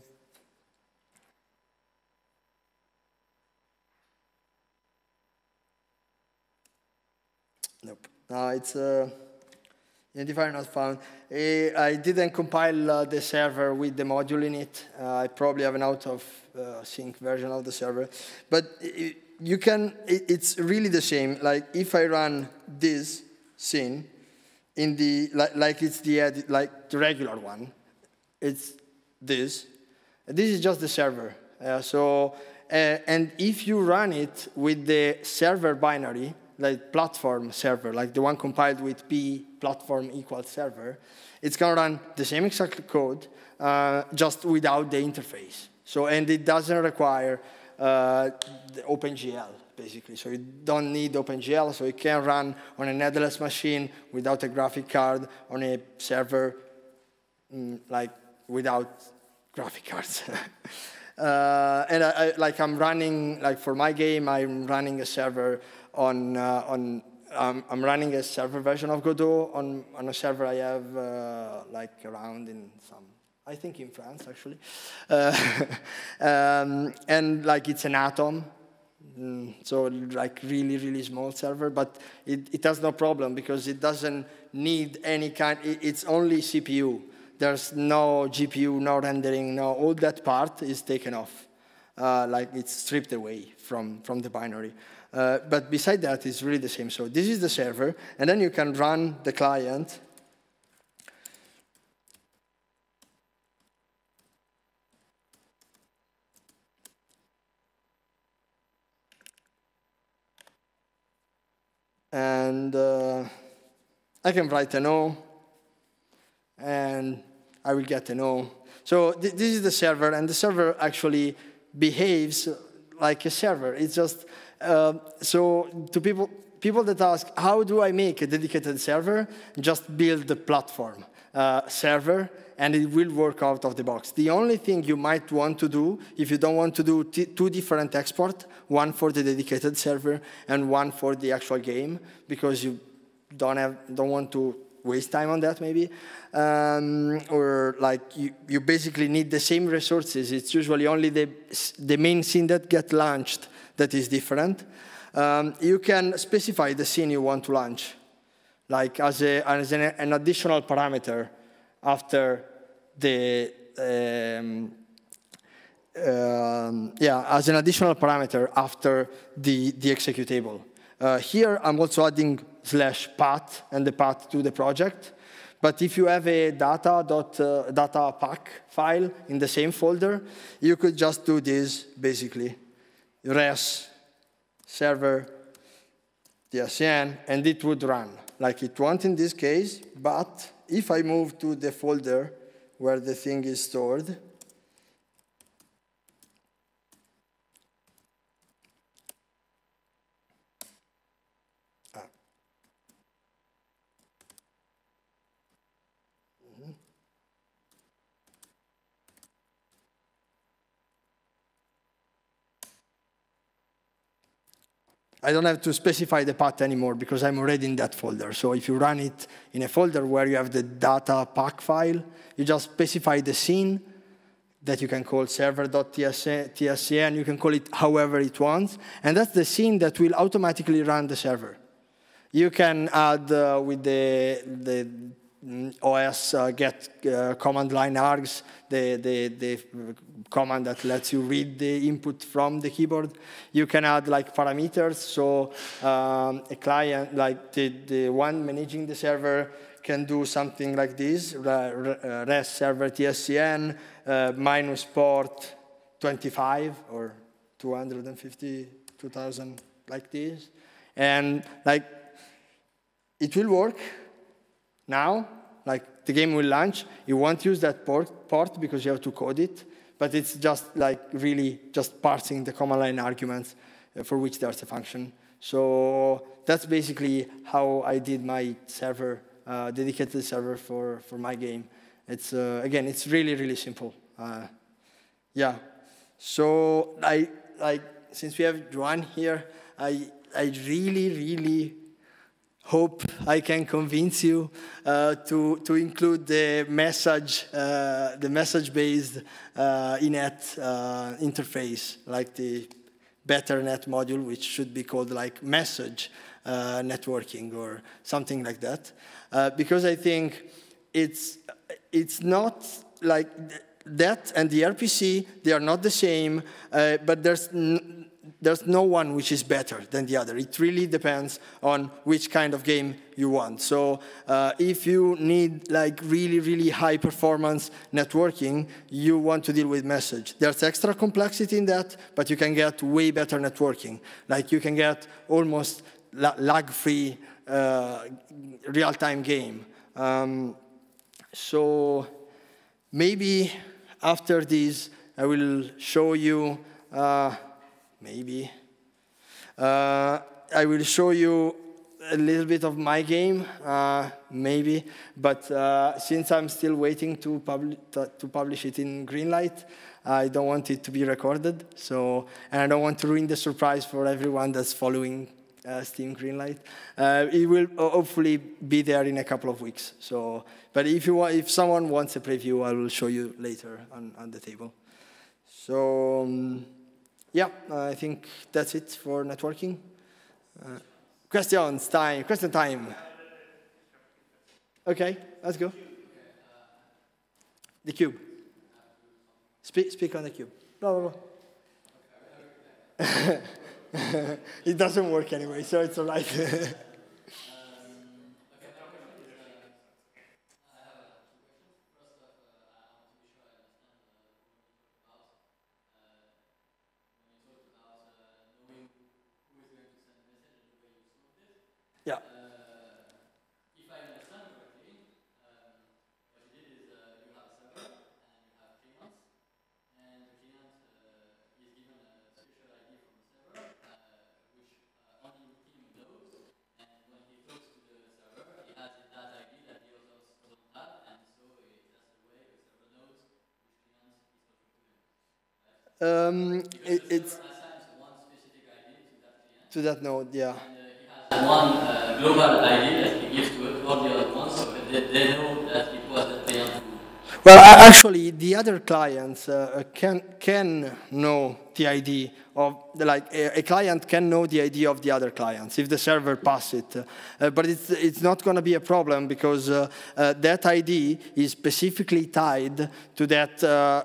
Nope. No, it's uh, Identifier not found. I didn't compile uh, the server with the module in it. Uh, I probably have an out of uh, sync version of the server. But it, you can, it, it's really the same. Like if I run this scene in the, like, like it's the edit, like the regular one, it's this. This is just the server. Uh, so, uh, and if you run it with the server binary, like platform server, like the one compiled with p platform equals server, it's gonna run the same exact code, uh, just without the interface. So, and it doesn't require uh, the OpenGL, basically. So you don't need OpenGL, so it can run on a netless machine without a graphic card, on a server, mm, like without graphic cards. uh, and I, I, like I'm running, like for my game, I'm running a server on, uh, on um, I'm running a server version of Godot on, on a server I have uh, like around in some, I think in France actually. Uh, um, and like it's an atom, mm, so like really, really small server, but it, it has no problem because it doesn't need any kind, it, it's only C P U. There's no G P U, no rendering, no, all that part is taken off. Uh, like it's stripped away from, from the binary. Uh, but beside that, it's really the same. So this is the server, and then you can run the client. And uh, I can write an O, and I will get an O. So th this is the server, and the server actually behaves like a server. It's just, Uh, so to people, people that ask, how do I make a dedicated server? Just build the platform uh, server, and it will work out of the box. The only thing you might want to do, if you don't want to do t two different exports, one for the dedicated server and one for the actual game, because you don't, have, don't want to waste time on that maybe, um, or like you, you basically need the same resources. It's usually only the, the main scene that gets launched that is different. Um, you can specify the scene you want to launch, like as, a, as an, an additional parameter after the, um, um, yeah, as an additional parameter after the, the executable. Uh, here, I'm also adding slash path and the path to the project. But if you have a data, dot, uh, data pack file in the same folder, you could just do this basically. Res server D S N, and it would run like it won't in this case. But if I move to the folder where the thing is stored, ah. mm-hmm. I don't have to specify the path anymore because I'm already in that folder. So if you run it in a folder where you have the data pack file, you just specify the scene that you can call server.tscn. You can call it however it wants. And that's the scene that will automatically run the server. You can add uh, with the, the O S uh, get uh, command line args, the, the, the command that lets you read the input from the keyboard. You can add like parameters, so um, a client, like the, the one managing the server can do something like this, res server tscn uh, minus port twenty-five or two hundred fifty, two thousand, like this. And like it will work. Now, like the game will launch, you won't use that port, port because you have to code it, but it's just like really just parsing the command line arguments for which there's a function. So that's basically how I did my server, uh, dedicated server for, for my game. It's, uh, again, it's really, really simple. Uh, yeah, so I, like, since we have Juan here, I, I really, really hope I can convince you uh, to to include the message uh, the message based uh, I N E T uh, interface, like the BetterNet module, which should be called like message uh, networking or something like that, uh, because I think it's it's not like that and the R P C, they are not the same, uh, but there's n there's no one which is better than the other. It really depends on which kind of game you want. So uh, if you need like really, really high performance networking, you want to deal with message. There's extra complexity in that, but you can get way better networking. Like you can get almost la lag-free uh, real-time game. Um, so maybe after this, I will show you uh, Maybe. Uh, I will show you a little bit of my game, uh, maybe. But uh, since I'm still waiting to, pub to publish it in Greenlight, I don't want it to be recorded. So, and I don't want to ruin the surprise for everyone that's following uh, Steam Greenlight. Uh, it will hopefully be there in a couple of weeks. So, but if you want, if someone wants a preview, I will show you later on, on the table. So. Um, Yeah, uh, I think that's it for networking. Uh, questions time, question time. OK, let's go. The cube. Spe speak on the cube. No, no, no. It doesn't work anyway, so it's all right. Um, it, it's to that node, yeah. And, uh, one uh, global I D that he gives to all the other ones, so they, they know that it was a client. Well, actually, the other clients uh, can can know the I D of the, like a, a client can know the I D of the other clients if the server passes it. Uh, but it's it's not going to be a problem because uh, uh, that I D is specifically tied to that uh,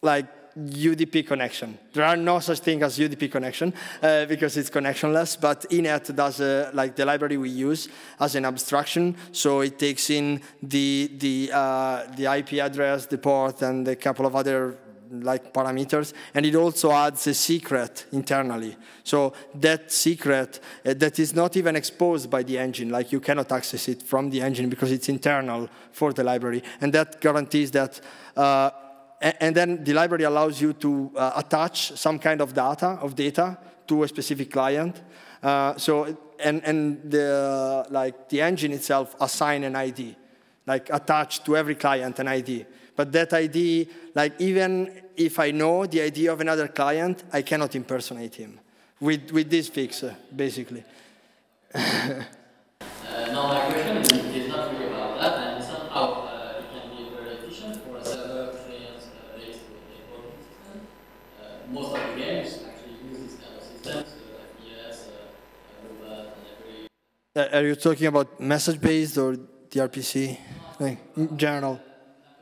like. U D P connection. There are no such thing as U D P connection uh, because it's connectionless, but I N E T does a, like the library we use as an abstraction, so it takes in the the uh, the I P address, the port, and a couple of other like parameters, and it also adds a secret internally. So that secret uh, that is not even exposed by the engine, like you cannot access it from the engine because it's internal for the library, and that guarantees that. Uh, And then the library allows you to uh, attach some kind of data of data to a specific client. Uh, so and and the like the engine itself assign an I D, like attach to every client an I D. But that I D, like even if I know the I D of another client, I cannot impersonate him with with this fix uh, basically. uh, no, my question is not really about that, and somehow. Most of the games actually use this kind of system, so like Are you talking about message-based or the R P C? No. Like, in general?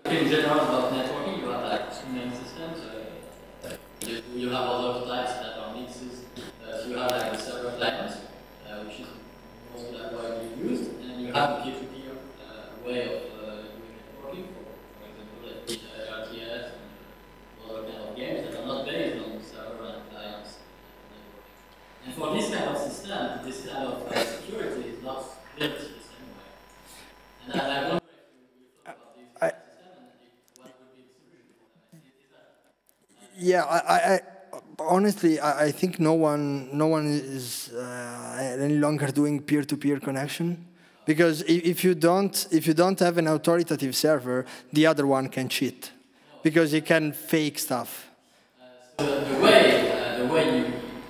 In general, about networking, you have like two main systems. Uh, you, you have other types that are mixes. Uh, so you have like the server client, uh, which is most like widely used, and you have the peer-to-peer uh, way of uh, doing networking, for, for example, like R T S. Games that are not based on server and clients. And for this kind of system, this kind of uh, security is not built the same way. And I wonder if you thought about this kind of system and what would be the solution for that? Yeah, I, I, honestly, I, I think no one, no one is uh, any longer doing peer-to-peer connection. Because if you don't, if you don't have an authoritative server, the other one can cheat. Because you can fake stuff. Uh, so the way, uh, the way you,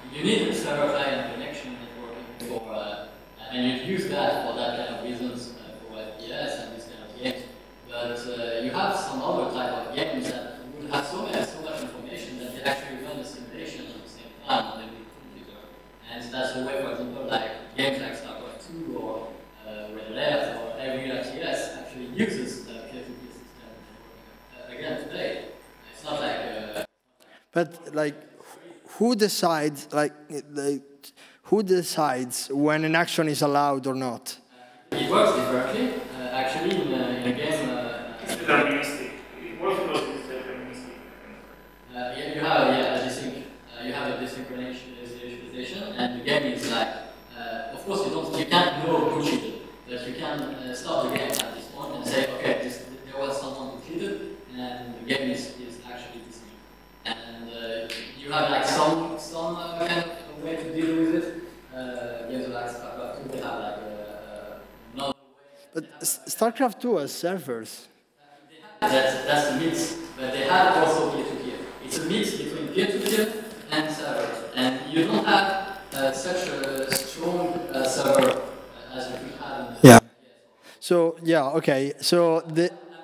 you need a server-client connection networking for, uh, and you use that for that kind of reasons, uh, for F P S and this kind of games. But uh, you have some other type of games that would have so much, so much information that they actually run a simulation at the same time on the computer. And that's the way, for example, like games like StarCraft two or uh, Red Alert or every R T S actually uses the P F P system uh, again today. It's not like... Uh, but like, who decides, like, like, who decides when an action is allowed or not? Uh, it works differently, uh, actually, in, uh, in a game... Uh, it's deterministic. It works because it's deterministic. Uh, yeah, you have, yeah, a desync, uh, you have a desynchronization, and the game is like, uh, of course you don't, you can't know who cheated, but you can uh, start the game at this point and say, okay, this, there was someone who cheated, and the game is, is actually desynced. And uh, you have like some, some uh, kind of way to deal with it. Uh, games like StarCraft two have like uh, another way. But have, StarCraft two has servers. Uh, that's, that's a mix, but they have also peer-to-peer. It's a mix between peer-to-peer and server, and you don't have uh, such a strong uh, server uh, as you could have. In the yeah. So yeah, okay. So the. I,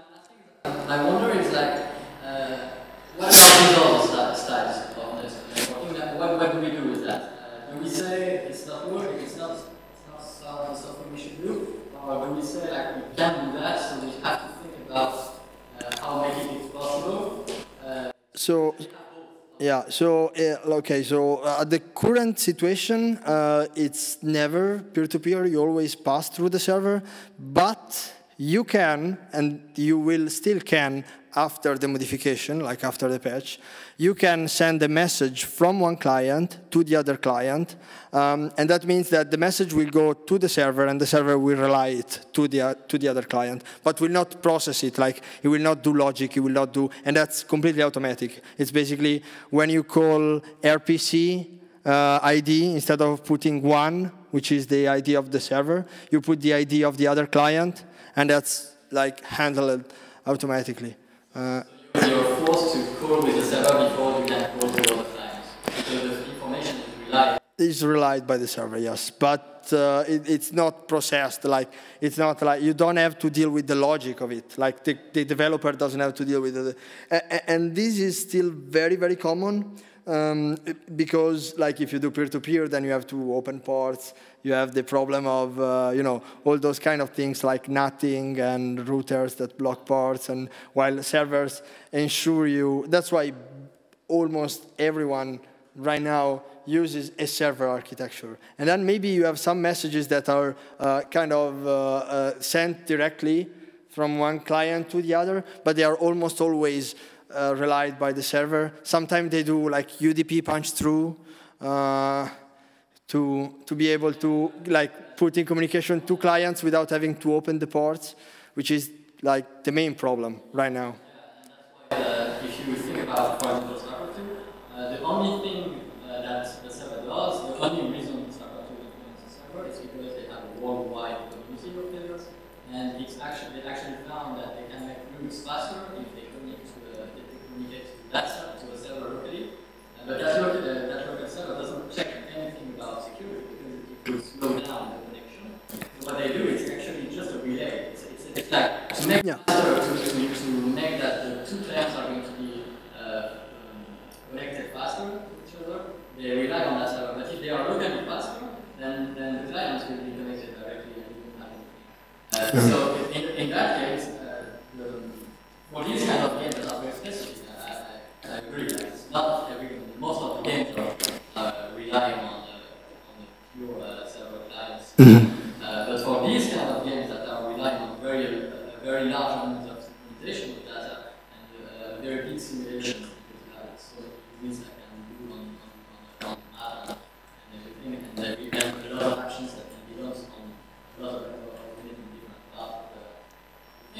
I, I wonder if like uh, what are the other styles of this? What what do we do with that? Uh, do we say it's not working? It's not it's not something we should do, or do we say like we can do that? So we have to think about uh, how making it possible. Uh, So, yeah, so, uh, okay, so at uh, the current situation, uh, it's never peer-to-peer, you always pass through the server, but you can, and you will still can, after the modification, like after the patch, you can send a message from one client to the other client, um, and that means that the message will go to the server, and the server will relay it to the, uh, to the other client, but will not process it, like it will not do logic, it will not do, and that's completely automatic. It's basically when you call R P C uh, I D, instead of putting one, which is the I D of the server, you put the I D of the other client, and that's like handled automatically. Uh, so you're forced to call with the server before you can call to other clients. So the information is relied. It's relied by the server, yes, but uh, it, it's not processed. Like it's not like you don't have to deal with the logic of it. Like the, the developer doesn't have to deal with it. And, and this is still very, very common. Um, because, like, if you do peer-to-peer, then you have to open ports. You have the problem of, uh, you know, all those kind of things like NATing and routers that block ports, and while servers ensure you. That's why almost everyone right now uses a server architecture. And then maybe you have some messages that are uh, kind of uh, uh, sent directly from one client to the other, but they are almost always Uh, relied by the server. Sometimes they do like U D P punch through uh, to to be able to like put in communication two clients without having to open the ports, which is like the main problem right now. Yeah, and that's why, uh, if you think about StarCraft two, uh, the only thing uh, that the server does, the only reason StarCraft two influences the server is because they have a worldwide community of players, and it's actually they actually found that they can make groups faster if they communicate to that server, to a server locally, uh, but that local, uh, that local server doesn't check anything about security because it will slow down the connection. So what they do is actually just a relay. It's, it's, it's like to make, yeah. faster, to, to make that the two players are going to be uh, um, connected faster to each other. They rely on that server, but if they are locally faster, then, then the clients will be connected directly and uh, So in, in that case, uh, the, for these kind of games that are very specific, I agree that it's not every, most of the games are uh, relying on the, on the pure uh, server clients. Mm-hmm. uh, but for these kind of games that are relying on very, uh, very large amounts of synchronization of data and uh, very big simulation with that, so it means I can do on the on, on, on and everything, and we can have a lot of actions that can be done on a lot of different parts of the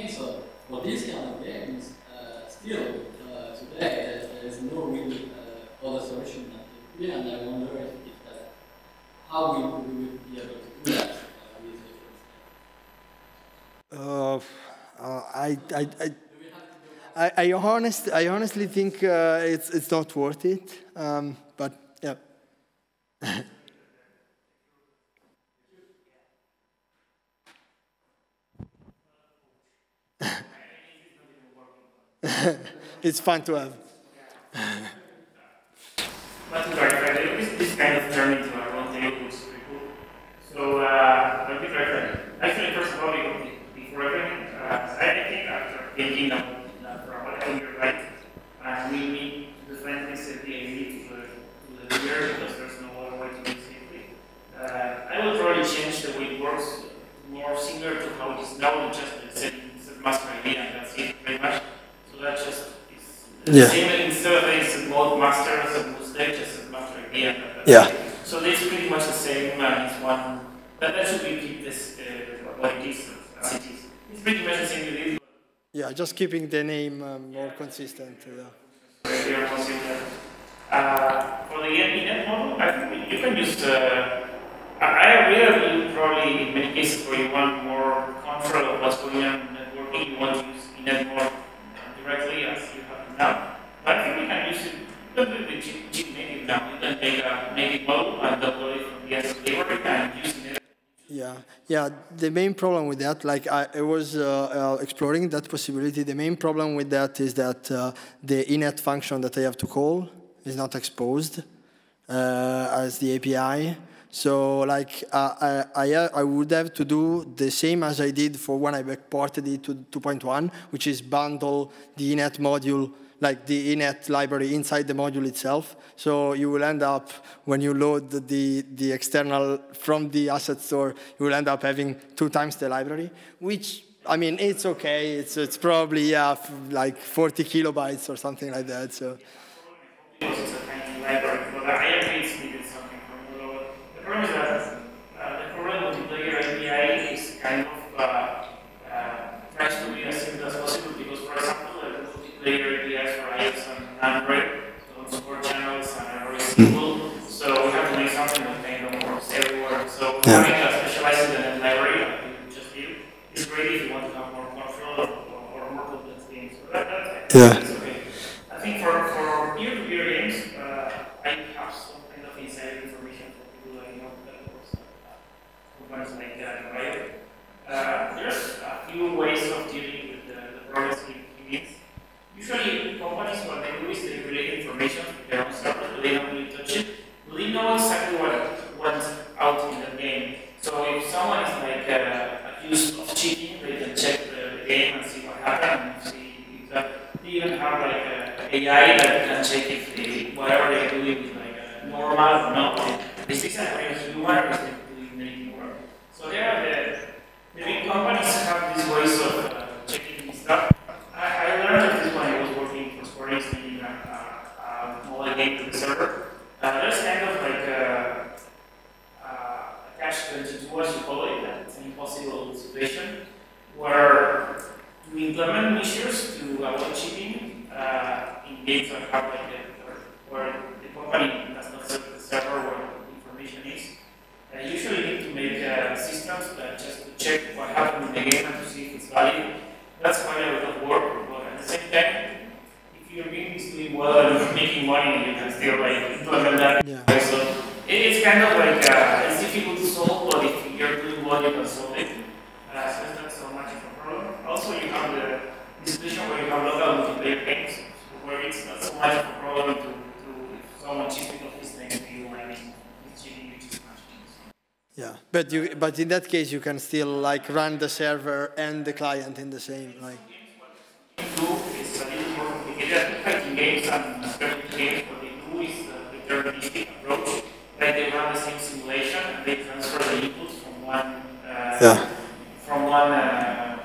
thing. So for these kind of games, uh, still, Uh, today, uh, there is no real uh, other solution than the P F P, and I wonder if, if uh, how we would be able to do that uh, with the uh, uh, I, I, I, I, I, honest, I honestly think uh, it's, it's not worth it, um, but yeah. It's fun to have. But to clarify, there is this kind of journey to our own tables. So The yeah. same in surveys and both masters and most lectures and much like yeah. yeah. So that's pretty much the same as one. But that should we keep this uh, like these cities. It's pretty much the same. Yeah, just keeping the name um, more yeah. consistent. Yeah. Uh, for the E N P model, I think you can use. Uh, I will probably in many cases where you want more control of what's going on in networking, you want to use E N P more directly as you have now. But I think we can use it a little bit with native now. You can make a native model and download it from the S D K and use it. Yeah, yeah. The main problem with that, like I, I was uh, uh, exploring that possibility. The main problem with that is that uh, the init function that I have to call is not exposed uh, as the A P I. So, like, uh, I, I, I would have to do the same as I did for when I backported it to two point one, which is bundle the init module, like the init library inside the module itself. So you will end up, when you load the, the external from the asset store, you will end up having two times the library, which, I mean, it's okay. It's, it's probably, yeah, like forty kilobytes or something like that. So. The problem is that the current multiplayer A P I is kind of uh, uh, tries to be as simple as possible because, for example, the multiplayer A P Is for iOS and Android don't support channels and are very simple. So we have to make something that kind of works everywhere. So yeah. having a specialized in the library like you just did is great if you want to have more control or, or, or more complex things. So that, that's yeah. that's okay. I think for for peer-to-peer games, uh, I have some kind of inside information. Like that, right? Uh, there's a few ways of dealing with the, the problems it means. Usually, companies, what they do is they relate information to their own servers, but they don't really touch it. They know exactly what went out in the game. So if someone is like uh, accused of cheating, they can check the game and see what happened. And see that. They even have like uh, A I that can check if they, whatever they're doing is like uh, normal or not. This is a human. So there, the, the big companies have these ways of uh, checking stuff. I, I learned this when I was working for Square Enix in a mobile game to the server. Uh, there's kind of like a, a catch twenty-two, as you call it, that's an impossible situation, where you implement measures to avoid cheating uh, in games that have like a, where the company does not serve the server where information is. I usually need to make uh, systems that just to check what happened in the game and to see if it's valid. That's quite a lot of work, but at the same time, if your game is doing well and making money, you can still like implement that. Yeah. So it's kind of like uh, it's difficult to solve, but if you're doing well, you can solve it. Uh, so it's not so much of a problem. Also, you have the situation where you have local multiplayer games, where it's not so much of a problem to, to if someone cheating off his name to you. I mean, it's cheating. Yeah, but you but in that case you can still like run the server and the client in the same like. Do is a little more complicated. Like in games and scripted games, what they do is the deterministic approach. Like they run the same simulation and they transfer the inputs from one uh, yeah. from one uh,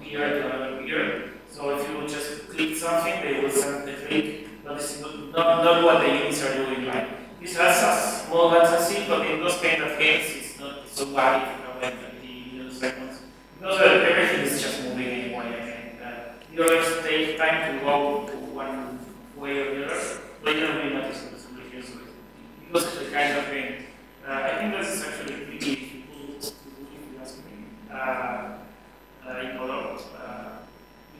gear to another gear. So if you just click something, they will send the click. But it's not not what the units are doing like. This has a small latency, but in those kind of games, it's not so bad if you know like thirty milliseconds. Because everything is just moving anyway, and uh, you always take time to go to one way or the other. Later, we notice the solution. Because it's the kind of thing. Uh, I think this is actually pretty difficult to do if you ask me. In Godot,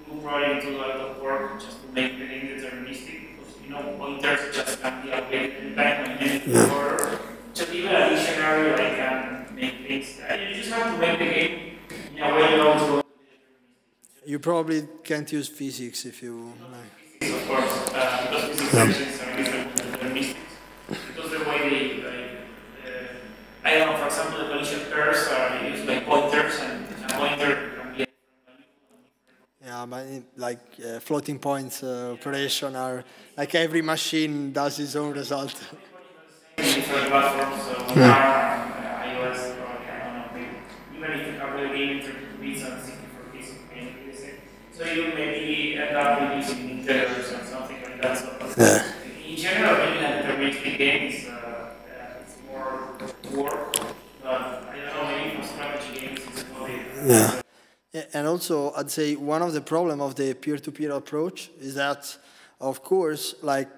you will probably do a lot of work just to make the thing deterministic. You know, pointers just can't be updated in time and anything, or just even a dictionary where I can make things. You just have to make the game in a way you don't go. You probably can't use physics if you like. Physics, of course, uh, because physics functions are different than deterministic. Because the way they, like, uh, I don't know, for example, the collision pairs are used by pointers, and a pointer. Yeah, but it, like uh, floating points uh, operation are like every machine does its own result. Different platforms, so iOS or I don't know, even if you have the game in thirty-two bits and sixty-four bits, so you maybe end up with using integers or something like that. So yeah. In general, in intermediate games, uh, uh, it's more work, but I don't know, maybe for strategy games, it's probably... Yeah. Yeah, and also, I'd say one of the problem of the peer-to-peer -peer approach is that, of course, like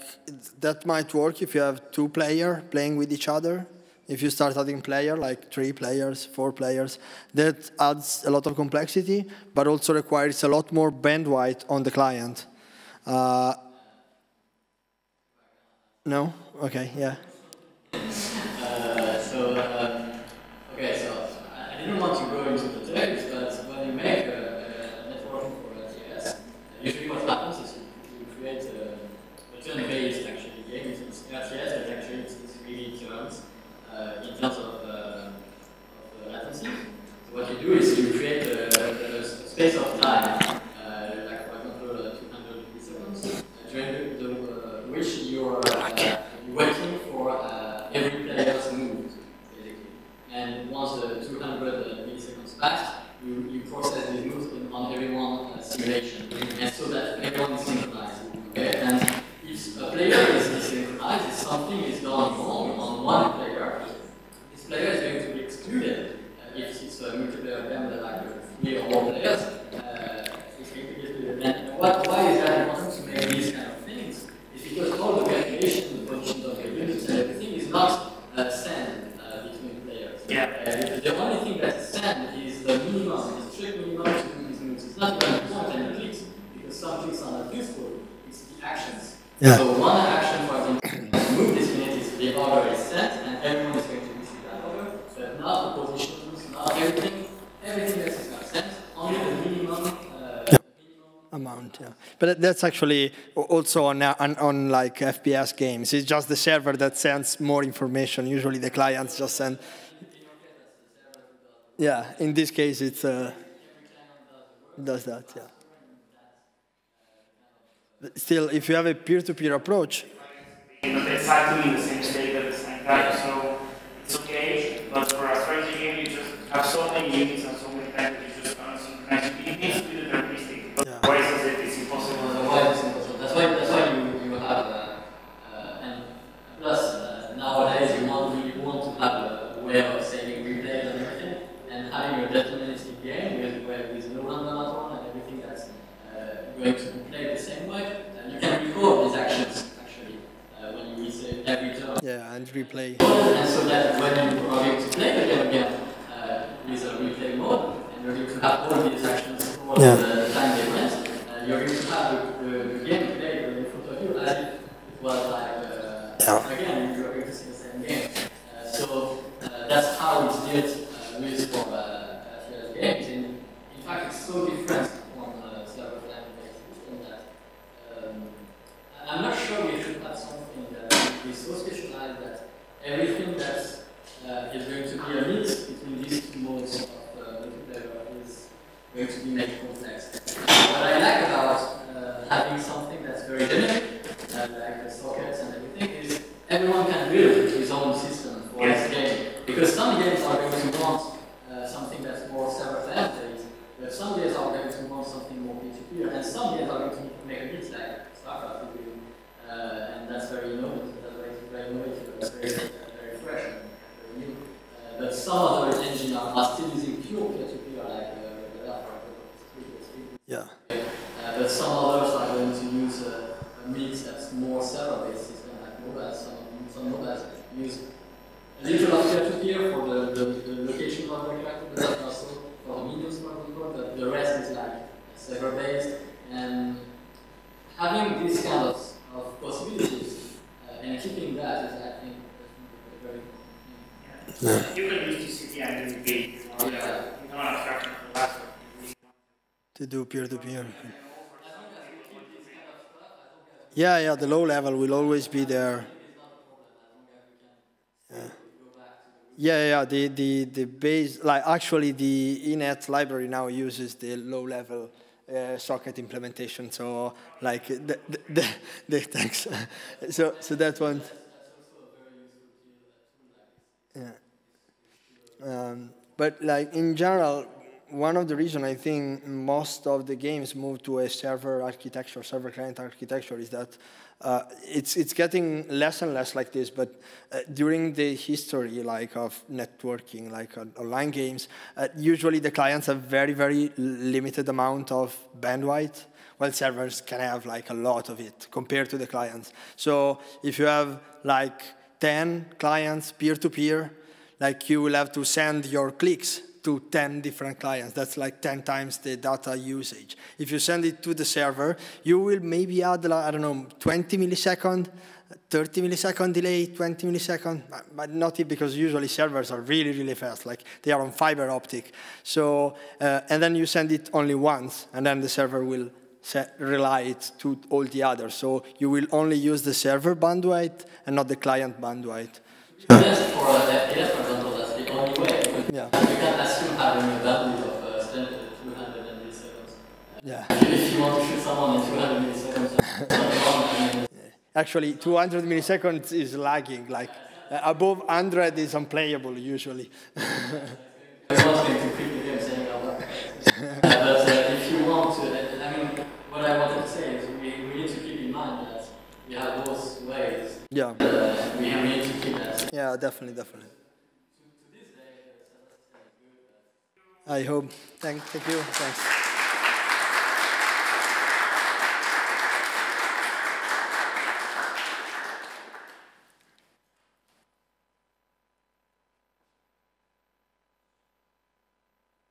that might work if you have two players playing with each other. If you start adding player, like three players, four players, that adds a lot of complexity, but also requires a lot more bandwidth on the client. Uh, no? Okay, yeah. Uh, so, uh, okay, so I didn't want to go into the details. Make a, a network for L T S, usually what happens is you create a, a turn-based actually game. It's L T S, but actually it's, it's really turns uh, in terms of, uh, of latency. So what you do is you create a, a space of time, uh, like for example uh, two hundred milliseconds, uh, during the, uh, which you are uh, waiting for uh, every player's move, basically. And once the uh, two hundred milliseconds passed, You, you process the moves on everyone's simulation, and so that everyone is synchronized. Okay? And if a player is desynchronized, if something is done wrong on one player, this player is going to be excluded. Uh, if it's a multiplayer game that like three or more players, uh, it's going to be excluded. And what, why is that important to make these kind of things? It's because all the calculation, the positions of the units, everything is not uh, sent uh, between players. Yeah. Uh, the only thing that's sent is the minimum, the strict minimum to do these moves. It's not even point and clicks, because some clicks are not useful, it's the actions. Yeah. So one action, for example, move this unit is the order is set, and everyone is going to receive that order, but not the positions, not everything, everything else is not sent, only the minimum, uh, yeah. minimum amount. Yeah. But that's actually also on, on, on like F P S games, it's just the server that sends more information, usually the clients just send. Yeah, in this case, it uh, does that, yeah. But still, if you have a peer-to-peer approach... Exactly the same state at the same time, so it's okay, but for a strategy game, you just have so many units and so many times you just can't synchronize. It needs to be deterministic, but why is it? It's impossible. That's why, that's why, that's why you, you have, uh, uh, and plus, uh, nowadays, you want, you want to have a way of saving replays and everything. And having a deterministic game with, where there is no random at all and everything that's uh, going to play the same way, and you can record these actions actually uh, when you reset every turn. Yeah, and replay. And so that when you are going to play the game again uh, with a replay mode, and you're going to have all these actions all yeah. the time they went, and you're going to have the, the, the game played in front of you as if it was like uh, yeah. again, you're going to see the same game. Uh, so uh, that's how it's did. With for uh, games, and in fact, it's so different on uh, server land-based system that um, I'm not sure we should have something that is so specialized that everything that uh, is going to be a mix between these two modes of uh, multiplayer is going to be made complex. What I like about uh, having something that's very generic, uh, like the sockets and everything, is everyone can build his own system for his game. Because some games are going to want uh, something that's more server-based, but some games are going to want something more peer-to-peer, and some games are going to make a bit like StarCraft, uh, and that's very innovative, that's very innovative, that's very, very fresh and very new. Uh, but some other engines are, are still using pure peer-to-peer, like uh, the last part yeah. uh, But some others are going to use uh, a mix that's more server-based system, like mobiles. Some, some mobiles use a little of peer-to-peer for the, the, the location of the character, but also for the mediums, for example, but the rest is like server-based. And having these kind of, of possibilities uh, and keeping that is, I think, very important. Yeah. Yeah. You can use G C P and U D P. You know, yeah. You don't abstract from the last one. To do peer-to-peer. Yeah, yeah, the low level will always be there. Yeah. Yeah, yeah, the, the, the base, like actually the I N E T library now uses the low-level uh, socket implementation, so like the, the, the thanks. so, so that one. Yeah. Um, but like in general, one of the reasons I think most of the games move to a server architecture, server client architecture, is that uh, it's it's getting less and less like this. But uh, during the history, like of networking, like on online games, uh, usually the clients have very very limited amount of bandwidth, while servers can have like a lot of it compared to the clients. So if you have like ten clients peer to peer, like you will have to send your clicks to ten different clients. That's like ten times the data usage. If you send it to the server, you will maybe add, I don't know, twenty millisecond, thirty millisecond delay, twenty millisecond, but not it, because usually servers are really, really fast. Like they are on fiber optic. So, uh, and then you send it only once, and then the server will set, rely it to all the others. So you will only use the server bandwidth and not the client bandwidth. Just for the data, for example, that's the only way. Yeah. You can assume having a bandwidth of uh, two hundred milliseconds. Yeah. If you want to shoot someone in two hundred milliseconds, actually, two hundred milliseconds is lagging. Like uh, above one hundred is unplayable usually. I was wanting to pick the game saying about that. But uh, if you want to, I mean, what I wanted to say is we, we need to keep in mind that we have both ways. Yeah. Uh, we need to keep that. Yeah, definitely, definitely. I hope. Thank, thank you. Thanks.